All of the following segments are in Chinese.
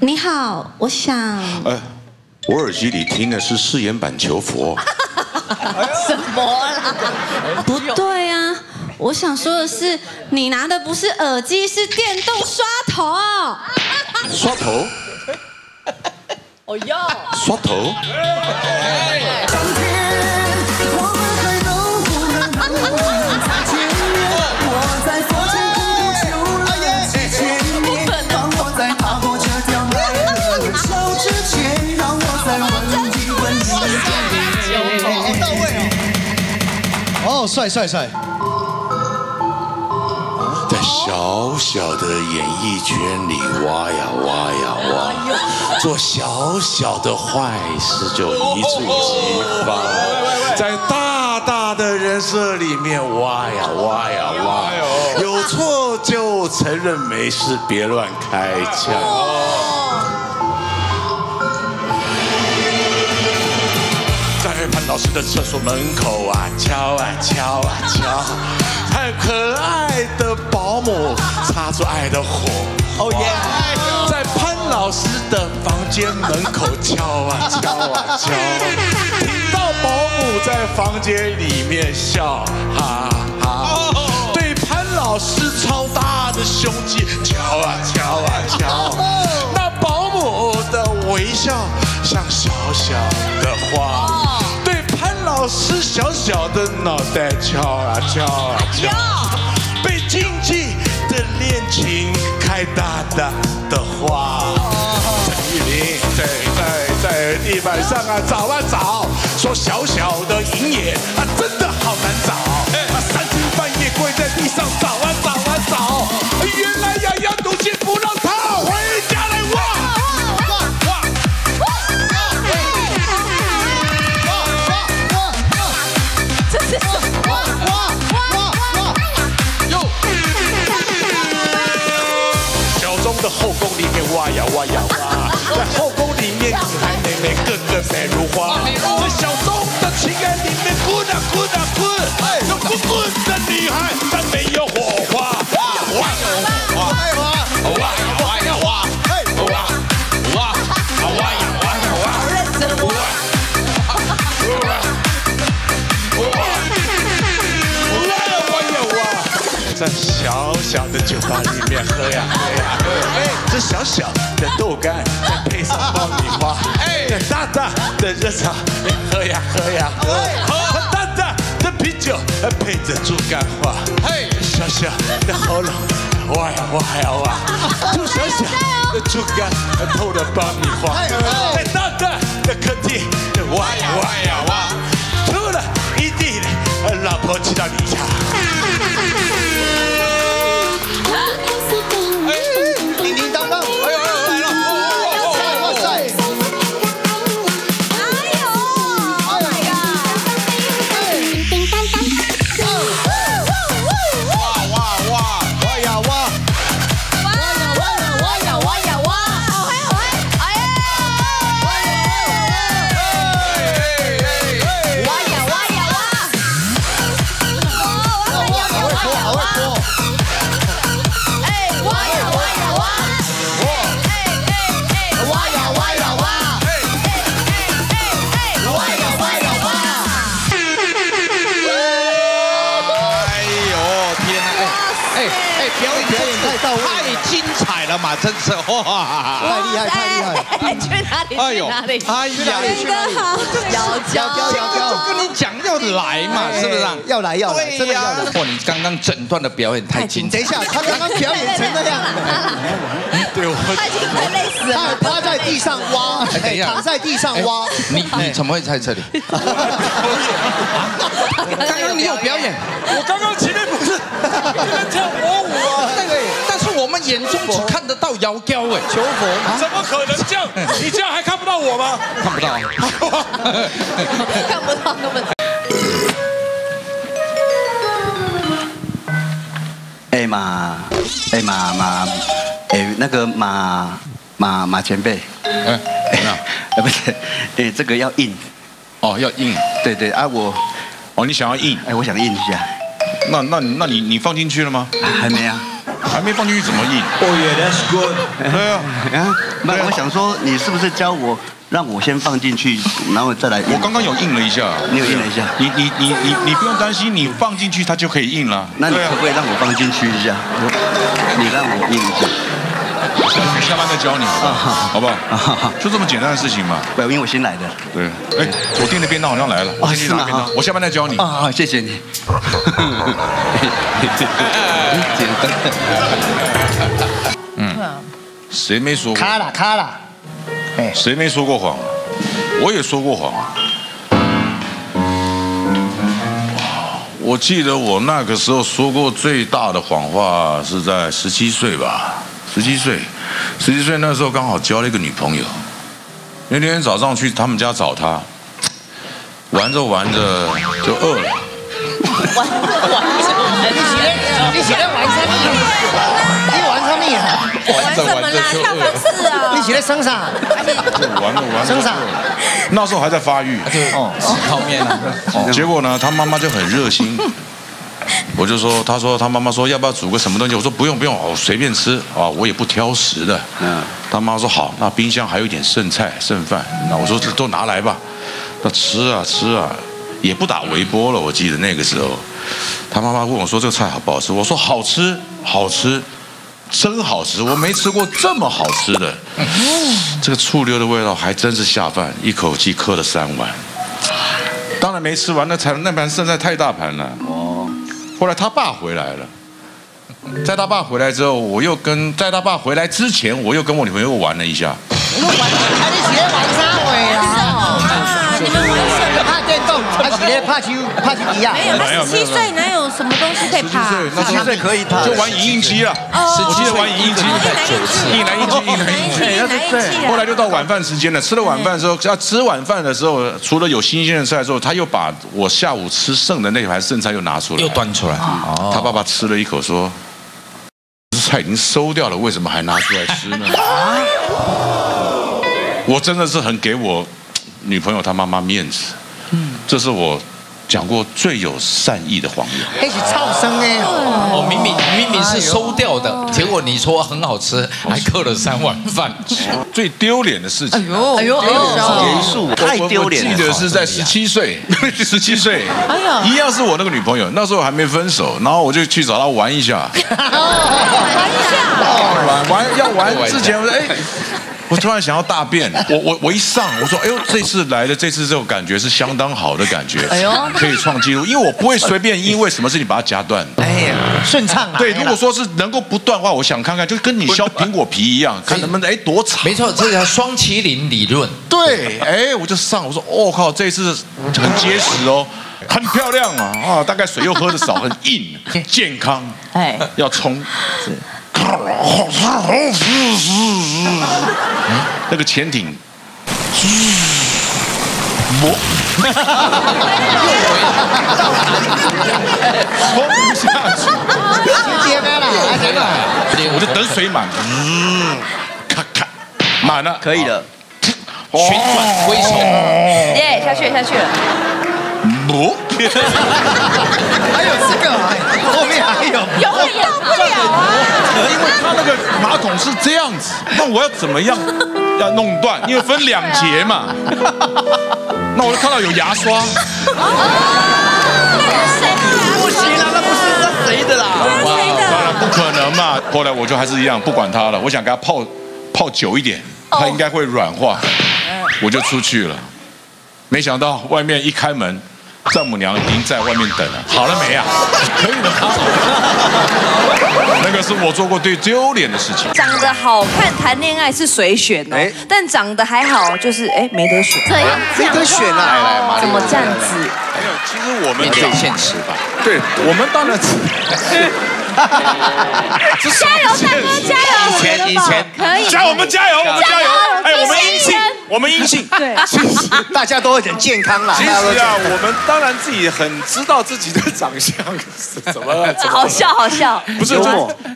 你好，我想。我耳机里听的是誓言版求佛。什么啦？不对啊，我想说的是，你拿的不是耳机，是电动刷头。刷头？哦哟。刷头。 帅帅帅！在小小的演艺圈里挖呀挖呀挖，做小小的坏事就一触即发，在大大的人设里面挖呀挖呀挖，有错就承认，没事别乱开枪。在潘老师的厕所门口啊，敲啊敲啊敲，看可爱的保姆擦出爱的火。哦耶！在潘老师的房间门口敲啊敲啊敲，听到保姆在房间里面笑，哈哈。对潘老师超大的胸肌敲啊敲啊敲，那保姆的微笑像小小的花。 老师小小的脑袋敲啊敲啊敲，被禁忌的恋情开大大的花。陈玉玲在地板上啊找啊找，说小小的银眼啊真的好难找。啊三更半夜跪在地上找啊找啊找，原来呀要赌气不让他回家来哇。 在后宫里面挖呀挖呀挖，在后宫里面女孩妹妹个个美如花，在小东的情爱里面滚啊滚啊滚，有滚滚的女孩但没有火花，挖呀挖呀挖，挖呀挖呀挖，挖挖挖呀挖呀挖，认真挖，挖呀挖呀挖，在小小的酒吧里面喝呀喝呀。 这小小的豆干，再配上爆米花，这大大的热茶，喝呀喝呀喝，大大的啤酒，配着猪肝花，小小的喉咙，哇呀哇呀哇，吐小小的猪肝，透着爆米花，在大大的客厅，哇呀哇呀哇，吐了一地的，老婆气到你家。 嘛，真是哇！太厉害，太厉害！哎，去哪里？哎呦，哎呀，真的好！要，跟你讲要来嘛，是不是？要来，要来，真的要来！哇，你刚刚整段的表演太精彩！等一下，他刚刚表演成那样，对我，他已经快累死了。他趴在地上挖，躺在地上挖。你怎么会在这里？刚刚你有表演，我刚刚前面不是跳火舞啊？那个，但是我们眼中只看。 得到妖娇哎，求佛吗？怎么可能这样？你这样还看不到我吗？看不到，看不到，根本。哎妈，哎妈妈，哎那个马前辈，哎，不是，哎这个要印。哦，要硬。对对啊，我哦，你想要硬？哎，我想硬一下。那你放进去了吗？还没啊。 还没放进去怎么硬？哦耶 ，That's good。对啊，那我想说，你是不是教我，让我先放进去，然后再来？我刚刚有硬了一下，你有硬了一下。你不用担心，你放进去它就可以硬了。那你可不可以让我放进去一下？你让我硬一下。下班再教你，好不好？就这么简单的事情嘛。对，因为我新来的。对。哎，我订的便当好像来了。啊，是吗？我下班再教你。啊，谢谢你。 简单。嗯，谁没说过？卡啦卡啦，哎，谁没说过谎？我也说过谎。我记得我那个时候说过最大的谎话是在17岁吧，17岁那时候刚好交了一个女朋友，那天早上去他们家找她，玩着玩着就饿了。 玩什么啦？你起来生啥？玩生啥？那时候还在发育，哦，吃泡面了。结果呢，他妈妈就很热心，我就说，他说他妈妈说要不要煮个什么东西？我说不用不用，我随便吃啊，我也不挑食的。嗯，他妈说好，那冰箱还有一点剩菜剩饭，那我说这都拿来吧，那吃啊吃啊。 也不打微波了，我记得那个时候，他妈妈问我说：“这个菜好不好吃？”我说：“好吃，好吃，真好吃！我没吃过这么好吃的。”这个醋溜的味道还真是下饭，一口气嗑了3碗。当然没吃完，那盘剩菜太大盘了。哦。后来他爸回来了，在他爸回来之后，在他爸回来之前，我又跟我女朋友玩了一下。又玩？还是学玩啥鬼啊？你们玩。 怕球一样，没有，那17岁哪有什么东西可以怕？17岁可以怕，就玩影印机啊。我记得玩影印机，一男一机。后来就到晚饭时间了，吃了晚饭之后，要吃晚饭的时候，除了有新鲜的菜之后，他又把我下午吃剩的那盘剩菜又拿出来，又端出来。他爸爸吃了一口说：“菜已经收掉了，为什么还拿出来吃呢？”我真的是很给我女朋友她妈妈面子。 这是我讲过最有善意的谎言。那是噪声哎！我明明是收掉的，结果你说很好吃，还扣了3碗饭。最丢脸的事情。哎呦！太丢脸了！我记得是在17岁，17岁，一样是我那个女朋友，那时候还没分手，然后我就去找她玩一下。玩之前，哎。 我突然想要大便，我一上，我说，哎呦，这次来的这种感觉是相当好的感觉，哎呦，可以创纪录，因为我不会随便因为什么事情把它夹断，哎呀，顺畅啊。对，如果说是能够不断的话，我想看看，就跟你削苹果皮一样，看能不能哎多长。没错，这叫双麒麟理论。对，哎，我就上，我说，我靠，这次很结实哦，很漂亮啊，啊，大概水又喝得少，很硬，健康，哎，要冲。 那个潜艇，我冲不下去，结巴了，结巴了，我就等水满，咔咔，满了，可以了，旋转挥手，耶，下去了，不，还有这个，后面还有，永远到不了啊。 因为他那个马桶是这样子，那我要怎么样要弄断？因为分2节嘛。那我就看到有牙刷。不行啦，那不是那谁的啦？不可能嘛！后来我就还是一样，不管他了。我想给他泡久一点，他应该会软化。我就出去了，没想到外面一开门。 丈母娘已经在外面等了，好了没啊？可以了吗？那个是我做过最丢脸的事情。长得好看谈恋爱是随选哦，但长得还好就是哎没得选，这样没得选啊，怎么这样子？没有，其实我们最现实吧。对，我们当然是。加油，大哥，加油！以前可以，加油，我们加油！哎，我们阴性，对，其实大家都有点健康啦。其实啊，我们当然自己很知道自己的长相是怎么。好笑，好笑。不是，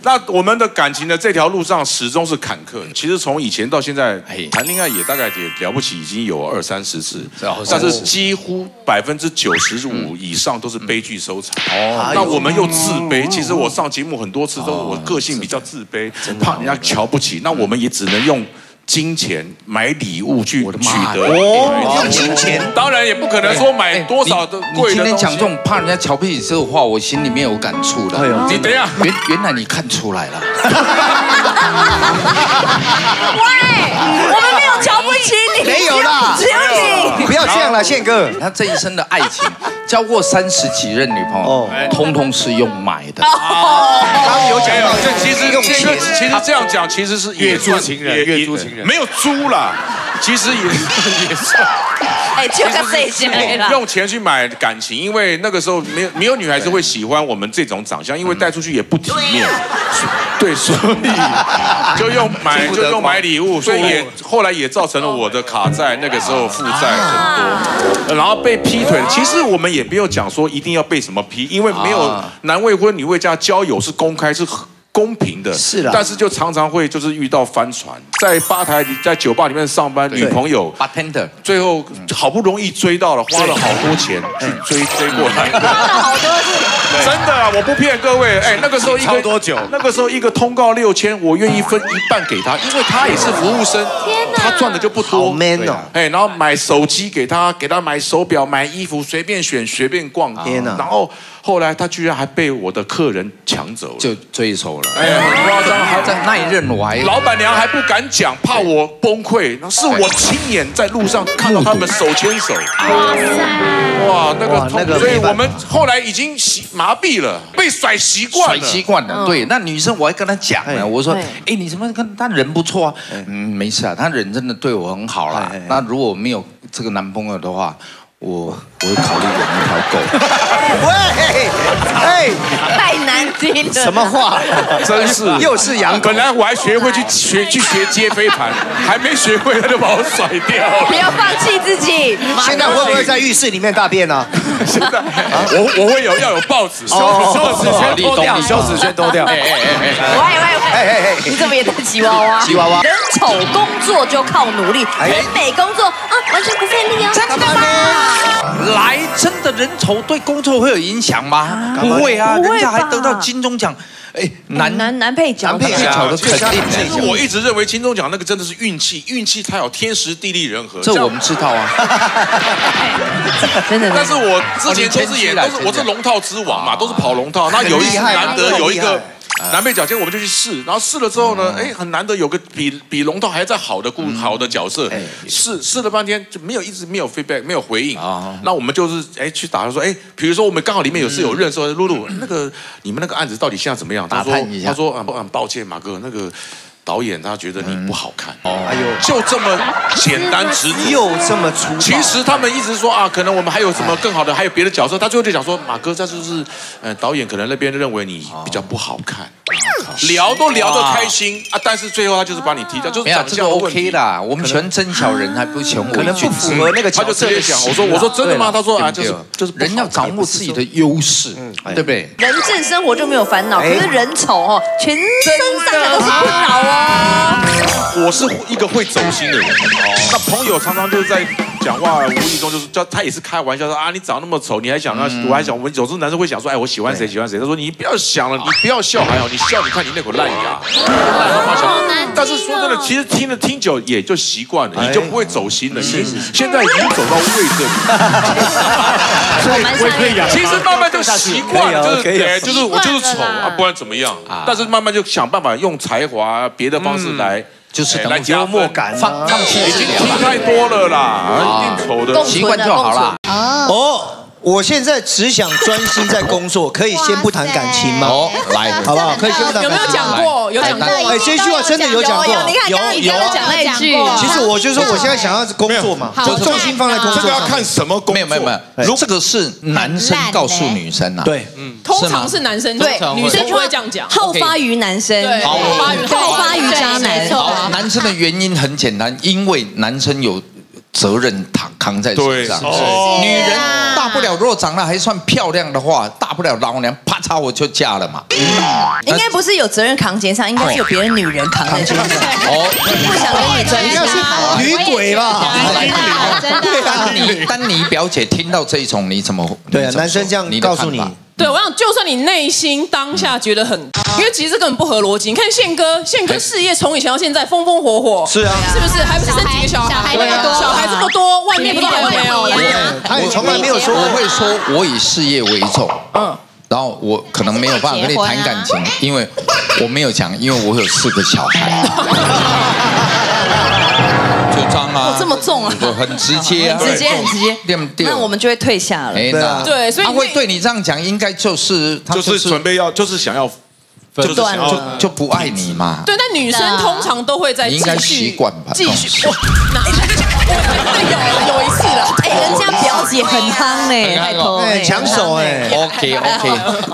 那我们的感情的这条路上始终是坎坷。其实从以前到现在，谈恋爱也大概也了不起，已经有20-30次，但是几乎95%以上都是悲剧收场。哦，那我们又自卑。其实我上节目很多次都，我个性比较自卑，怕人家瞧不起。那我们也只能用。 金钱买礼物去取得，用金钱当然也不可能说买多少的贵的。你今天讲这种怕人家瞧不起这话，我心里面有感触的。你等一下，原来你看出来了。喂，我们没有瞧不起你，没有啦，只有你。不要这样了，宪哥。他这一生的爱情，交过30几任女朋友，通通是用买的。刚有讲到，这其实这样讲，其实是越租情人，越租情人。 没有租啦，其实也是，哎，就个这些啦。用钱去买感情，因为那个时候没有女孩子会喜欢我们这种长相，因为带出去也不体面。对，所以就用买礼物，所以也后来也造成了我的卡债，那个时候负债很多，然后被劈腿。其实我们也没有讲说一定要被什么劈，因为没有男未婚女未嫁，交友是公开是。 公平的，是啦，但是就常常会就是遇到翻船，在吧台在酒吧里面上班，女朋友 bartender， 最后好不容易追到了，花了好多钱去追过来，真的啊，我不骗各位，哎，那个时候一个通告6000，我愿意分一半给他，因为他也是服务生，他赚的就不多 ，man 哦，哎，然后买手机给他，给他买手表，买衣服，随便选，随便逛，天哪，然后。 后来他居然还被我的客人抢走了，就追走了。哎呀，很夸张！还在那一任我还老板娘还不敢讲，怕我崩溃。那是我亲眼在路上看到他们手牵手。哇塞！哇，那个，所以我们后来已经麻痹了，被甩习惯了。对，那女生我还跟她讲呢，我说，哎，你怎么跟她人不错啊？嗯，没事啊，她人真的对我很好啦。那如果没有这个男朋友的话。 我会考虑养一条狗。喂，哎，太难听了。什么话？真是又是养狗。本来我还去学接飞盘，还没学会他就把我甩掉。不要放弃自己。现在会不会在浴室里面大便呢？现在我会要有报纸，羞耻圈脱掉，羞耻圈脱掉。喂，你怎么也在吉娃娃？吉娃娃。人丑工作就靠努力，人美工作啊完全不费力啊。干嘛呢？ 来，真的人丑对工作会有影响吗？不会啊，人家还得到金钟奖，哎，男配角的肯定。其实我一直认为金钟奖那个真的是运气，运气它有天时地利人和。这我们知道啊，真的。但是我之前都是我是龙套之王嘛，都是跑龙套，那有一次难得有一个。 男配角，结果我们就去试，然后试了之后呢，哎，很难得有个比龙套还在好的角色，试了半天就一直没有 feedback， 没有回应。那我们就是哎去打他说，哎，比如说我们刚好里面有认识露露，那个你们那个案子到底现在怎么样？他说很抱歉，马哥那个。 导演他觉得你不好看，哎呦，就这么简单直接，又这么粗。其实他们一直说啊，可能我们还有什么更好的，还有别的角色。他最后就讲说，马哥，这就是导演可能那边认为你比较不好看，聊都聊得开心啊，但是最后他就是把你踢掉，就是长相 OK 啦。我们全真小人还不全我，可能不符合那个角色。他就直接讲，我说真的吗？他说啊，就是人要掌握自己的优势，对不对？人质生活就没有烦恼，可是人丑哦，全身上下都是困扰哦。 我是一个会走心的人，那朋友常常就是在讲话，无意中就是叫他也是开玩笑说啊，你长那么丑，你还想啊？我还想，我们有时候男生会想说，哎，我喜欢谁喜欢谁。他说你不要想了，你不要笑还好，你笑你看你那口烂牙，但是说真的，其实听久也就习惯了，你就不会走心了。现在已经走到胃这里，其实慢慢就习惯了，就是我就是丑啊，不然怎么样？但是慢慢就想办法用才华别。 的方式来，就是来幽默感，放弃已经听太多了啦，一定丑的，习惯就好了。哦，我现在只想专心在工作，可以先不谈感情吗？哦，来，好不好？可以先不谈感情。有没有讲过？有讲过。哎，这句话真的有讲过。有讲那一句。其实我就说，我现在想要工作嘛，重心放在工作。这个要看什么工作？没有，这个是男生告诉女生呐。对，嗯，通常是男生，对，女生就会这样讲。后发于男生，后发于渣男。好，男生的原因很简单，因为男生有。 责任扛在身上，女人大不了若长得还算漂亮的话，大不了老娘啪嚓我就嫁了嘛。应该不是有责任扛肩上，应该是有别人女人扛在身上。哦，不想跟你专一，应该是女鬼吧？对啊，丹妮表姐听到这一种你怎么？对啊，男生这样告诉你。 对，我想就算你内心当下觉得很，因为其实这根本不合逻辑。你看宪哥事业从以前到现在风风火火，是啊，是不是？还不是生几个小孩，小孩这么多，外面不知道有没有。我从来没有说我会说我以事业为重，嗯，然后我可能没有办法跟你谈感情，因为我没有讲，因为我有4个小孩。 哦，这么重啊！很直接啊，很直接。那我们就会退下了。对，所以他会对你这样讲，应该就是准备要，就是想要就断了，就不爱你嘛。对，但女生通常都会在继续。有一次了，哎，人家表姐很夯哎，拜托，抢手哎。OK，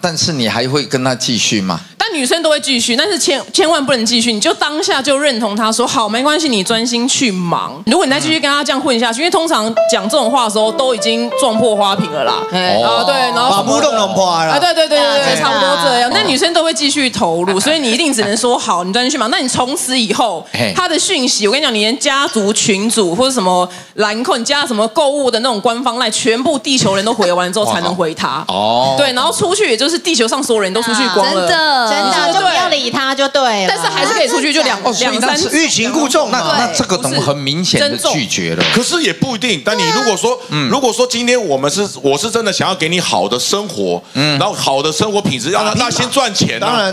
但是你还会跟他继续吗？ 女生都会继续，但是千万不能继续，你就当下就认同她说好，没关系，你专心去忙。如果你再继续跟她这样混下去，因为通常讲这种话的时候都已经撞破花瓶了啦。啊，对，然后把不弄破了。啊，对，差不多这样。那女生都会继续投入，所以你一定只能说好，你专心去忙。那你从此以后，她的讯息，我跟你讲，你连家族群组或者什么蓝扣，你加什么购物的那种官方LINE，全部地球人都回完之后才能回她。哦，对，然后出去也就是地球上所有人都出去光了。真的。 就不要理他就对了，但是还是可以出去就两三次，欲擒故纵，那这个等很明显的拒绝了。可是也不一定，但你如果说今天我是真的想要给你好的生活，然后好的生活品质，那先赚钱，当然，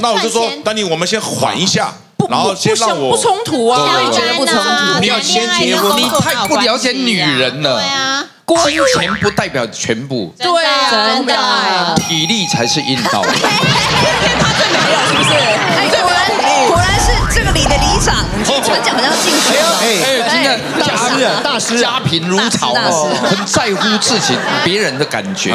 那我就说，丹妮，我们先缓一下。 然后先让我不冲突啊，我觉得不冲突。你要先结婚，你太不了解女人了。对啊，金钱不代表全部。对，真的，体力才是硬道理。他最没有，是不是？哎，果然是这个里的里长，怎么讲好像进去了？哎，真的大师，家贫如草，很在乎自己别人的感觉。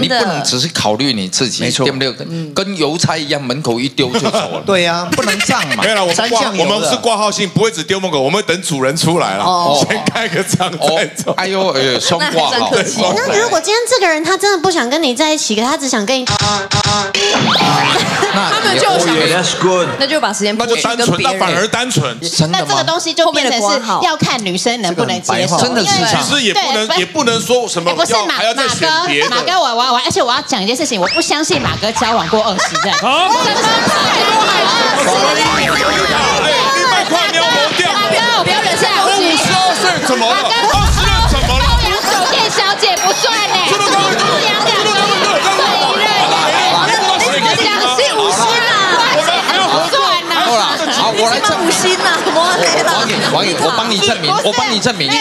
你不能只是考虑你自己，对不对？跟邮差一样，门口一丢就走了。对呀，不能这样嘛。 我们是挂号信，不会只丢门口，我们等主人出来了，先盖个章再走。哎呦，双挂号。那如果今天这个人他真的不想跟你在一起，他只想跟你，他们就想，那就把时间，那就单纯，那反而单纯。那这个东西就变成是要看女生能不能接受，真的是其实也不能说什么，不是马哥，我而且我要讲一件事情，我不相信马哥交往过20任。 100块喵磨掉！大哥，不要忍下来！52岁怎么了？20任怎么了？2酒店小姐不算呢。2人，50啦！好了，我来证明啦！王颖，我帮你证明，你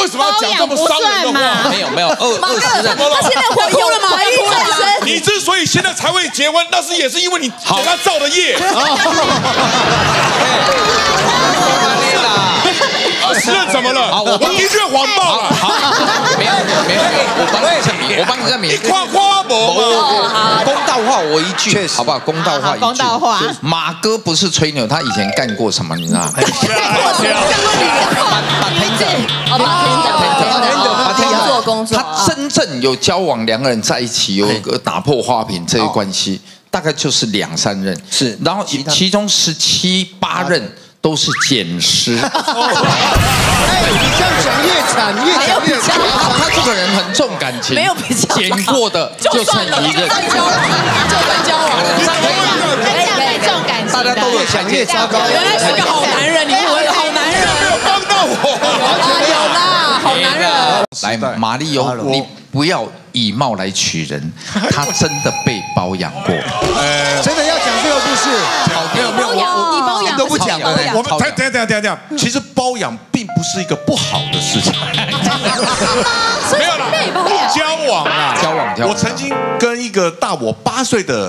为什么要讲这么伤人的话？没有，20任，他现在怀孕了吗？你之所以现在才会结婚，那是也是因为你好他造的业。 20任怎么了？啊，我的确谎报了。好，没有，我帮你证明。你夸夸我，公道话我一句，好不好？公道话。马哥不是吹牛，他以前干过什么？你知道吗？他真正有交往，2个人在一起有打破花瓶这一关系，大概就是2、3任。是，然后其中17、8任。 都是捡尸。哎，你这样讲越讲越。他这个人很重感情，没有比较。捡过的就算1任，就算交往，太重感情，大家都有讲越糟糕。原来是个好男人，你以为好男人？没有帮到我。有啦，好男人。来，马力欧，你不要以貌来取人，他真的被包养过。真的要讲这个故事。 都不讲了，我们等下，其实包养并不是一个不好的事情，没有啦，交往我曾经跟一个大我8岁的，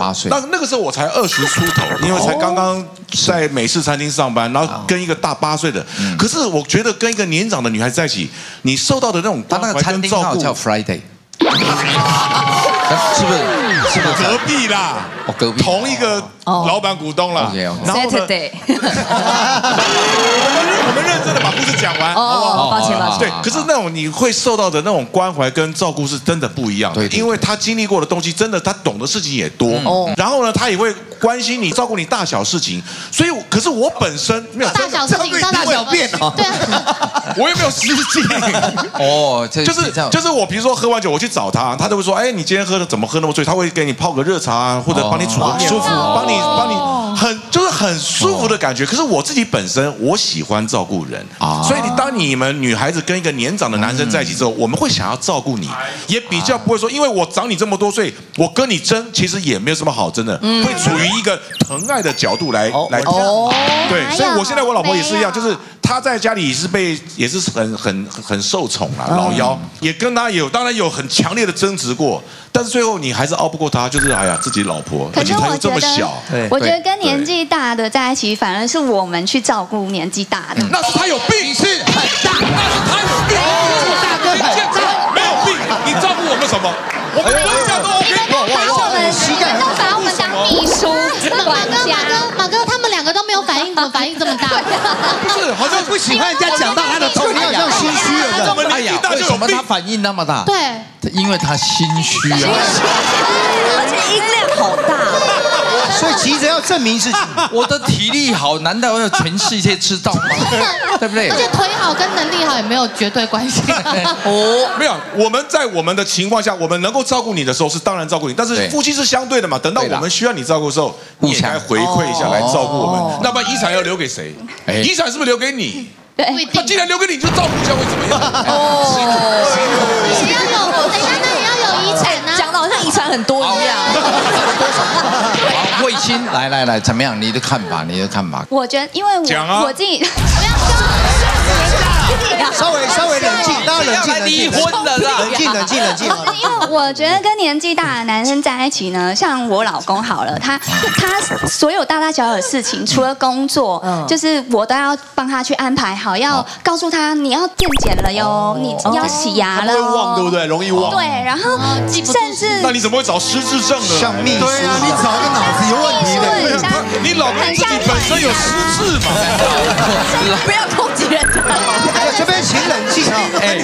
那个时候我才20出头，因为才刚刚在美式餐厅上班，然后跟一个大8岁的。可是我觉得跟一个年长的女孩子在一起，你受到的那种关怀跟照顾，叫 Friday， 是不是？ 是隔壁啦，哦，隔壁同一个老板股东啦。然后呢，我们认真的把故事讲完。哦，抱歉抱歉。对，可是那种你会受到的那种关怀跟照顾是真的不一样的，因为他经历过的东西，真的他懂的事情也多。哦，然后呢，他也会关心你，照顾你大小事情。所以，可是我本身没有大小事情，大小便哦。对啊，我也没有失禁。哦，就是我，比如说喝完酒，我去找他，他都会说，哎，你今天喝的怎么喝那么醉？他会 给你泡个热茶啊，或者帮你煮个面，舒服，帮你很舒服的感觉。可是我自己本身我喜欢照顾人，所以当你们女孩子跟一个年长的男生在一起之后，我们会想要照顾你，也比较不会说，因为我长你这么多岁，我跟你争，其实也没有什么好争的，会处于一个疼爱的角度来讲。对，所以我现在我老婆也是一样，就是她在家里也是很受宠啊，老幺也跟她当然有很强烈的争执过，但是最后你还是拗不过 她，就是哎呀，自己老婆，而且她又这么小。我觉得跟年纪大的在一起，反而是我们去照顾年纪大的。那是她有病，是很大，那是她有病。大哥，没有病，你照顾我们什么？我们分享都 OK， 都把我们当秘书、管家。马哥，他们两个都没有反应，怎么反应这么大？不是，好像不喜欢人家讲到他的痛点，好像心虚了。哎呀，为什么他反应那么大？对，因为他心虚啊。 音量好大，所以急着要证明自己。我的体力好，难道要全世界知道吗？对不对？而且腿好跟能力好也没有绝对关系。哦，没有，我们在我们的情况下，我们能够照顾你的时候是当然照顾你，但是夫妻是相对的嘛。等到我们需要你照顾的时候，你也该回馈一下来照顾我们。那么遗产要留给谁？遗产是不是留给你？那既然留给你，就照顾一下会怎么样？哦。 遗产很多一样，慧卿，来，怎么样？你的看法？我觉得，因为我自己，稍微冷静，大家冷静，离婚的啦，冷静。因为我觉得跟年纪大的男生在一起呢，像我老公好了，他所有大大小小的事情，除了工作，就是我都要帮他去安排好，要告诉他你要电检了哟，你要洗牙了，会忘对不对？容易忘。对，然后甚至。 那你怎么会找失智症的？像秘书，对啊，你找个脑子有问题的，你老公自己本身有失智嘛？不要攻击人家。这边请冷静啊！哎，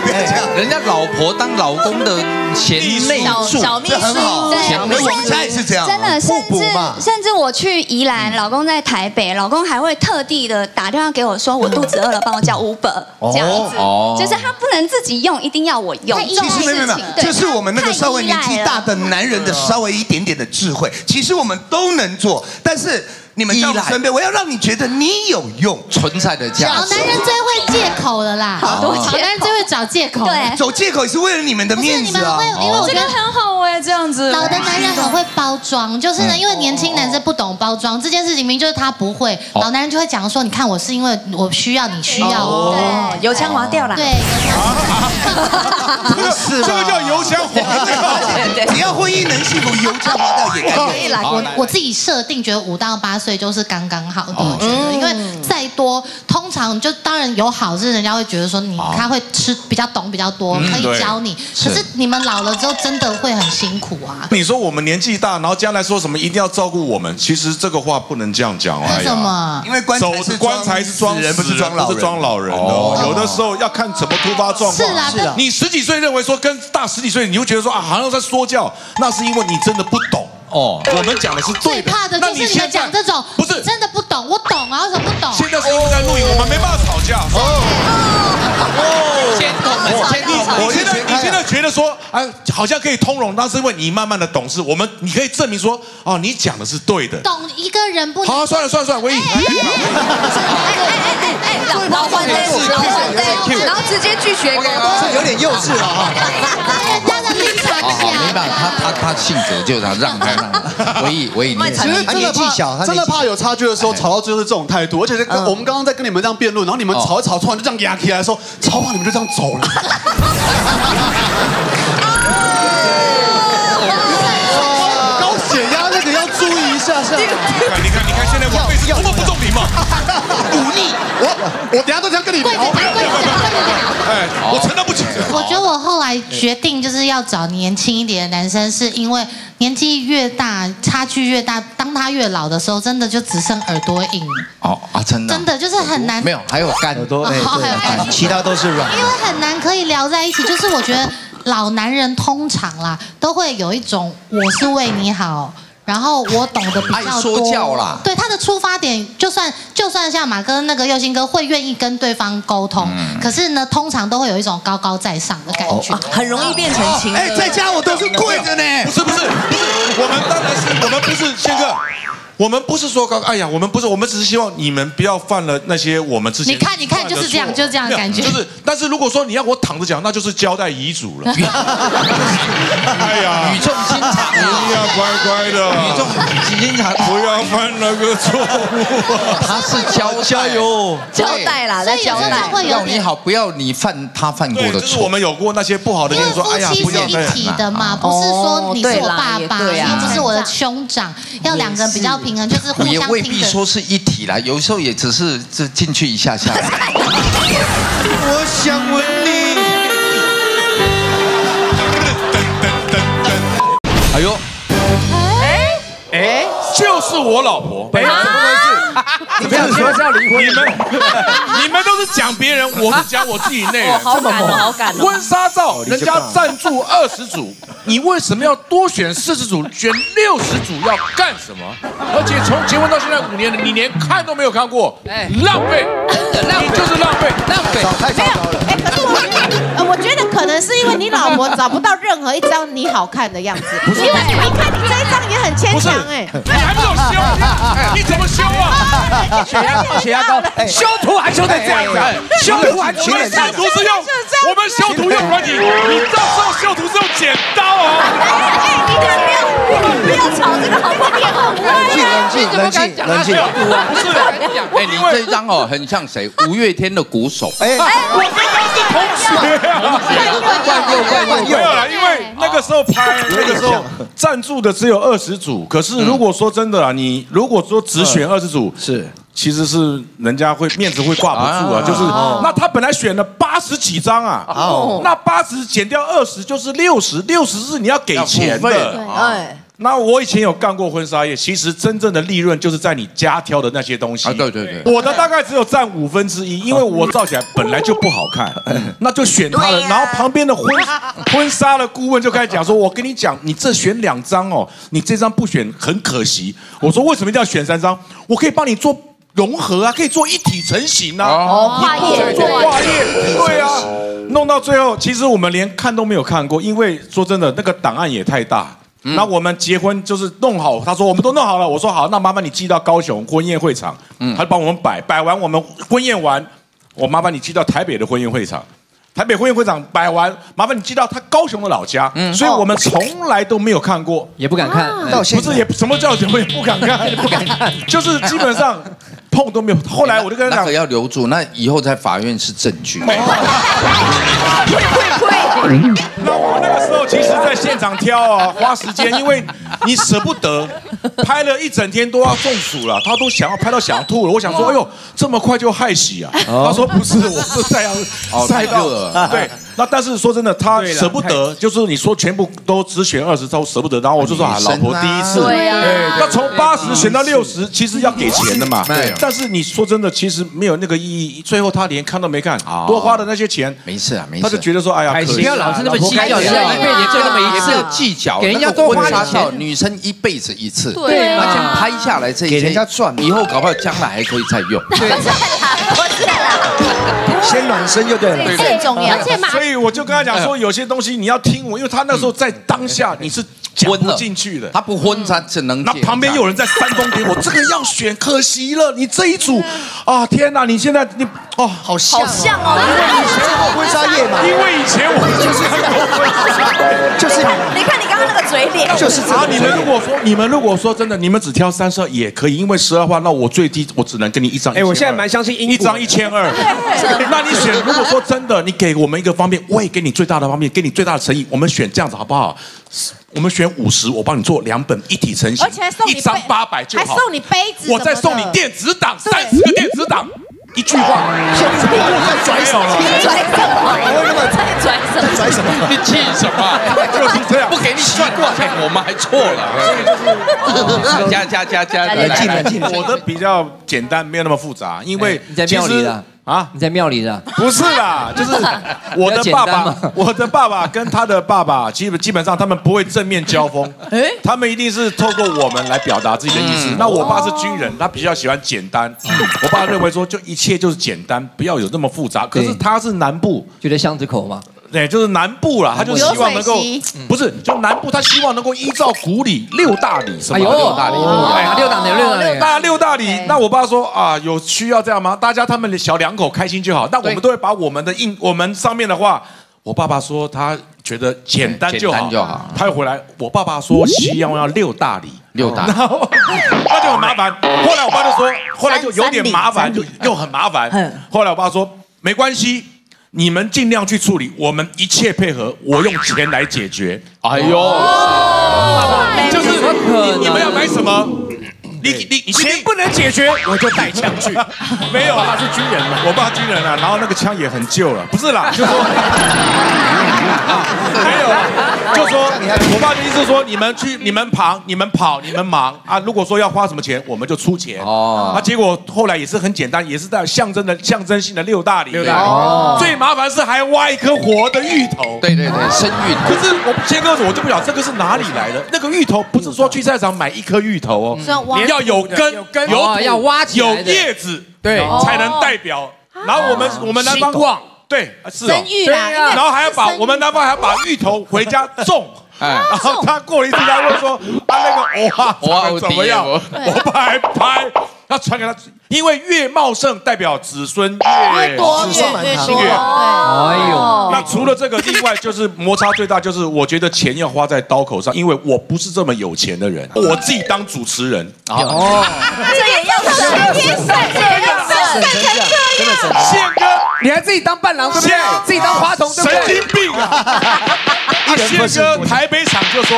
人家老婆当老公的贤内助，小秘书，对，我们家也是这样，真的，甚至我去宜兰，老公在台北，老公还会特地的打电话给我说，我肚子饿了，帮我叫 Uber， 这样子，就是他不能自己用，一定要我用。其实没有，就是我们那个稍微年纪大 的男人的稍微一点点的智慧，其实我们都能做，但是你们在我身边，我要让你觉得你有用，存在的价值。好男人最会借口了啦，好男人最会找借口，对，找借口也是为了你们的面子啊。因为我觉得很好哎，这样子。老的男人很会包装，就是呢，因为年轻男生不懂包装这件事情，明明就是他不会，老男人就会讲说，你看我是因为我需要你需要我，对，油腔滑调啦，对。 这个叫油腔滑调，只要婚姻能幸福，油腔滑调也可以啦。我自己设定觉得5到8岁就是刚刚好的，我觉得，因为再多通常就当然有好是人家会觉得说他会吃比较懂比较多，可以教你。可是你们老了之后真的会很辛苦啊。你说我们年纪大，然后将来说什么一定要照顾我们，其实这个话不能这样讲啊。为什么？因为棺材是装人，不是装老人哦。有的时候要看什么突发状况。 你10几岁认为说跟大10几岁，你会觉得说啊，好像在说教，那是因为你真的不懂哦。我们讲的是对的。最怕的就是你们讲这种，不是真的不懂，我懂啊，我怎么不懂？现在是因为在录影，我们没办法吵架。你现在觉得说啊，好像可以通融，那是因为你慢慢的懂事。你可以证明说哦，你讲的是对的。懂一个人不？好，算了，我。 然后直接拒绝，这有点幼稚了哈。人家的立场小，明白？他性格就是他让，我以你。其实年纪小，真的怕有差距的时候吵到最后是这种态度，而且我们刚刚在跟你们这样辩论，然后你们吵一吵，突然就这样压起来的时候，吵完你们就这样走了。你看，现在王菲是多么不重情嘛！忤逆，我等下都这样跟你聊。哎，我承担不起。我觉得我后来决定就是要找年轻一点的男生，是因为年纪越大，差距越大，当他越老的时候，真的就只剩耳朵硬。哦啊，真的。真的就是很难。没有，还有干耳朵，其他都是软。因为很难可以聊在一起，就是我觉得。 老男人通常啦，都会有一种我是为你好，然后我懂得比较多。爱说教啦。对他的出发点，就算像马哥那个佑兴哥会愿意跟对方沟通，可是呢，通常都会有一种高高在上的感觉，很容易变成情。哎，在家我都是跪着呢。不是，我们不是宪哥。 我们不是说高，哎呀，我们不是，我们只是希望你们不要犯了那些我们之前。你看，就是这样感觉。就是，但是如果说你要我躺着讲，那就是交代遗嘱了。哎呀，语重心长。不要乖乖的，语重心长，不要犯那个错误。他是交代啦，在交代。要你好，不要你犯他犯过的错。就是我们有过那些不好的，就是说，哎呀，不要。夫妻是一体的嘛，不是说你是我爸爸，你不是我的兄长，要两个人比较。 平衡就是互相平衡，也未必说是一体啦，有时候也只是这进去一下下。我想问你，哎呦，哎，就是我老婆，哎，怎么回事？没有说是要离婚，你们都是讲别人，我是讲我自己内人，好感动，好感动。婚纱照人家赞助20组。 你为什么要多选40组，选60组要干什么？而且从结婚到现在5年了，你连看都没有看过，哎，浪费，你就是浪费，浪费，没有，哎，可是我觉得可能是因为你老婆找不到任何一张你好看的样子，因为你看你这一张也很牵强，哎，你还没有修，你怎么修啊？血压高，修图还修成这样子，修图还修成这样，我们修图用软体，你到时候修图是用剪刀。 哎，你不要吵这个好不好？冷静。不是，哎，你这一张哦，很像谁？五月天的鼓手。哎，我跟他是同学。怪，没有啦，因为那个时候拍，那个时候赞助的只有20组。可是如果说真的啦，你如果说只选20组，是。 其实是人家会面子会挂不住啊，就是那他本来选了80几张啊，那80减掉20就是60是你要给钱的。那我以前有干过婚纱业，其实真正的利润就是在你家挑的那些东西。对，我的大概只有占1/5，因为我照起来本来就不好看，那就选他的。然后旁边的婚纱的顾问就开始讲说：“我跟你讲，你这选2张哦，你这张不选很可惜。”我说：“为什么一定要选3张？我可以帮你做。” 融合啊，可以做一体成型啊，你不能做跨页，对啊，弄到最后，其实我们连看都没有看过，因为说真的，那个档案也太大。那我们结婚就是弄好，他说我们都弄好了，我说好，那麻烦你寄到高雄婚宴会场，他就帮我们摆完，我们婚宴完，我麻烦你寄到台北的婚宴会场。 台北婚宴会场摆完，麻烦你寄到他高雄的老家，所以我们从来都没有看过，也不敢看，不是也什么叫什么也不敢看，就是基本上碰都没有。后来我就跟他讲，那个要留住，那以后在法院是证据。会。那我那个时候其实在现场挑啊，花时间，因为你舍不得，拍了一整天都要中暑了，他都想要拍到想吐了。我想说，哎呦，这么快就害喜啊？他说不是，我是晒到。 对，那但是说真的，他舍不得，就是你说全部都只选20，他舍不得。然后我就说啊，老婆第一次，对呀，那从80选到60，其实要给钱的嘛。对，但是你说真的，其实没有那个意义。最后他连看都没看，多花的那些钱，没事啊。他就觉得说，哎呀，不要老是那么计较，也就那么一次要计较，给人家多花点钱，女生一辈子一次，对，而且拍下来这一些，给人家赚，以后搞不好将来还可以再用。对，先暖身就对了。 所以我就跟他讲说，有些东西你要听我，因为他那时候在当下你是讲不进去的，他不昏，他只能。那旁边有人在煽风点火，这个要选，可惜了，你这一组啊，天哪，你现在你哦，好像哦，以前我婚纱业嘛，因为以前我就是你看你刚刚那个嘴脸，就是这样。你们如果说真的，你们只挑32也可以，因为12话，那我最低我只能给你1张。哎，我现在蛮相信1张1200，那你选如果说真的。 你给我们一个方面，我也给你最大的方面，给你最大的诚意。我们选这样子好不好？我们选50，我帮你做2本一体成型，而且还送你一张800就好，还送你杯子，我再送你电子档30个电子档。 一句话，在拽什么？拽什么？你气什么？就是这样，不给你赚过钱，我们还错了。加，来，我的比较简单，没有那么复杂，因为你在庙里的啊，你在庙里的不是啦，就是我的爸爸，我的爸爸跟他的爸爸基本上他们不会正面交锋，他们一定是透过我们来表达自己的意思。那我爸是军人，他比较喜欢简单。我爸认为说，就一切就是简单，不要有那么复杂。可是他是南部，觉得巷子口嘛，对，就是南部啦，他就希望能够不是，就南部他希望能够依照古礼6大礼什么6大礼，那6大礼，那我爸说啊，有需要这样吗？大家他们的小两口开心就好。那我们都会把我们上面的话，我爸爸说他觉得简单就好，他又回来，我爸爸说希望要6大礼。 6大，然后那就很麻烦。后来我爸就说，后来就有点麻烦，就很麻烦。后来我爸说，没关系，你们尽量去处理，我们一切配合，我用钱来解决。哎呦，就是你们要买什么，你钱不能解决，我就带枪去。没有，他是军人嘛，我爸军人啊，然后那个枪也很旧了，不是啦，就说。 没有，就说我爸的意思说，你们跑，你们忙啊。如果说要花什么钱，我们就出钱哦。啊，结果后来也是很简单，也是在象征性的6大礼。6大礼，最麻烦是还挖一颗活的芋头。对对对，生芋。可是我先告诉我就不晓得这个是哪里来的。那个芋头不是说去菜场买一颗芋头哦，要有根，要挖起来，有叶子，对，才能代表。然后我们南方。 对，是生芋啦，然后还要把我们南方还要把芋头回家种，哎，然后他过了一次，他会说他那个哇怎么样？我拍，他传给他，因为越茂盛代表子孙越多，子孙满堂。对，哎呦，那除了这个另外就是摩擦最大，就是我觉得钱要花在刀口上，因为我不是这么有钱的人，我自己当主持人哦，这也要省钱，省成这样，宪哥。 你还自己当伴郎对不对？自己当花童对不对？神经病啊！宪哥台北场就说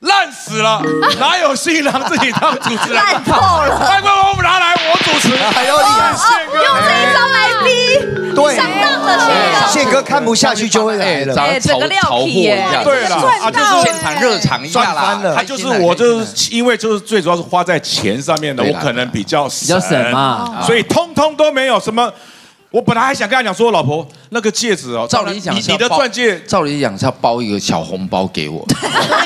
烂死了，哪有新郎自己当主持人？烂透了！麦克风拿来，我主持。哎呦，厉害！宪哥用这一招来逼，对，上当了宪哥。宪哥看不下去就会来了，哎，整个料皮耶，对了，啊，就是现场热场一下啦。他就是我就是因为就是最主要是花在钱上面的，我可能比较省嘛，所以通都没有什么。 我本来还想跟他讲说，老婆那个戒指哦，照理讲你的钻戒，照理讲是要包一个小红包给我，寄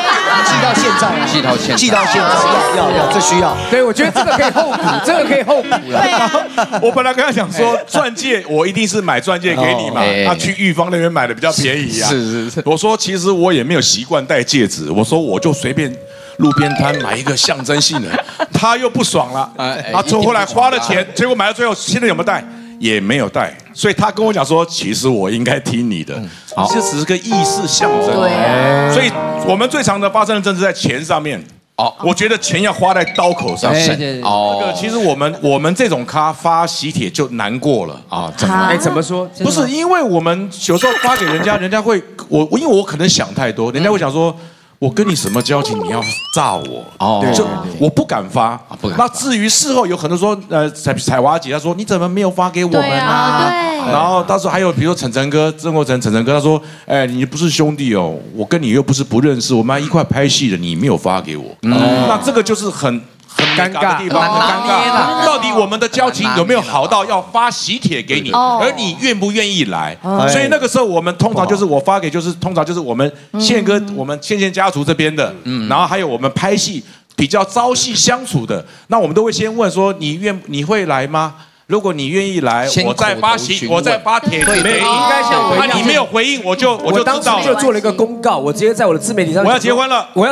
到现在，要这需要。对，我觉得这个可以后补，这个可以后补了。我本来跟他讲说，钻戒我一定是买钻戒给你嘛，他去玉芳那边买的比较便宜啊。是。我说其实我也没有习惯戴戒指，我说我就随便。 路边摊买一个象征性的，他又不爽了，他从后来花了钱，结果买到最后，现在有没有戴？也没有戴，所以他跟我讲说，其实我应该听你的，这只是个意识象征。对，所以我们最常的发生的政治在钱上面。哦，我觉得钱要花在刀口上。哦，这个其实我们这种咖发喜帖就难过了啊。哎，怎么说？不是因为我们有时候发给人家，人家会我因为我可能想太多，人家会想说。 我跟你什么交情？你要炸我哦！就我不敢发。那至于事后有很多说，彩华姐她说你怎么没有发给我们啊？然后到时候还有比如说郑国成哥他说，哎，你不是兄弟哦，我跟你又不是不认识，我们还一块拍戏的，你没有发给我。那这个就是很尴尬的地方，很尴尬。到底我们的交情有没有好到要发喜帖给你？而你愿不愿意来？所以那个时候我们通常就是我发给就是通常就是我们宪哥我们宪家族这边的，然后还有我们拍戏比较朝夕相处的，那我们都会先问说你会来吗？ 如果你愿意来，我再发帖，没应该先回应。那你没有回应，我就知道了。就做了一个公告，我直接在我的自媒体上。我要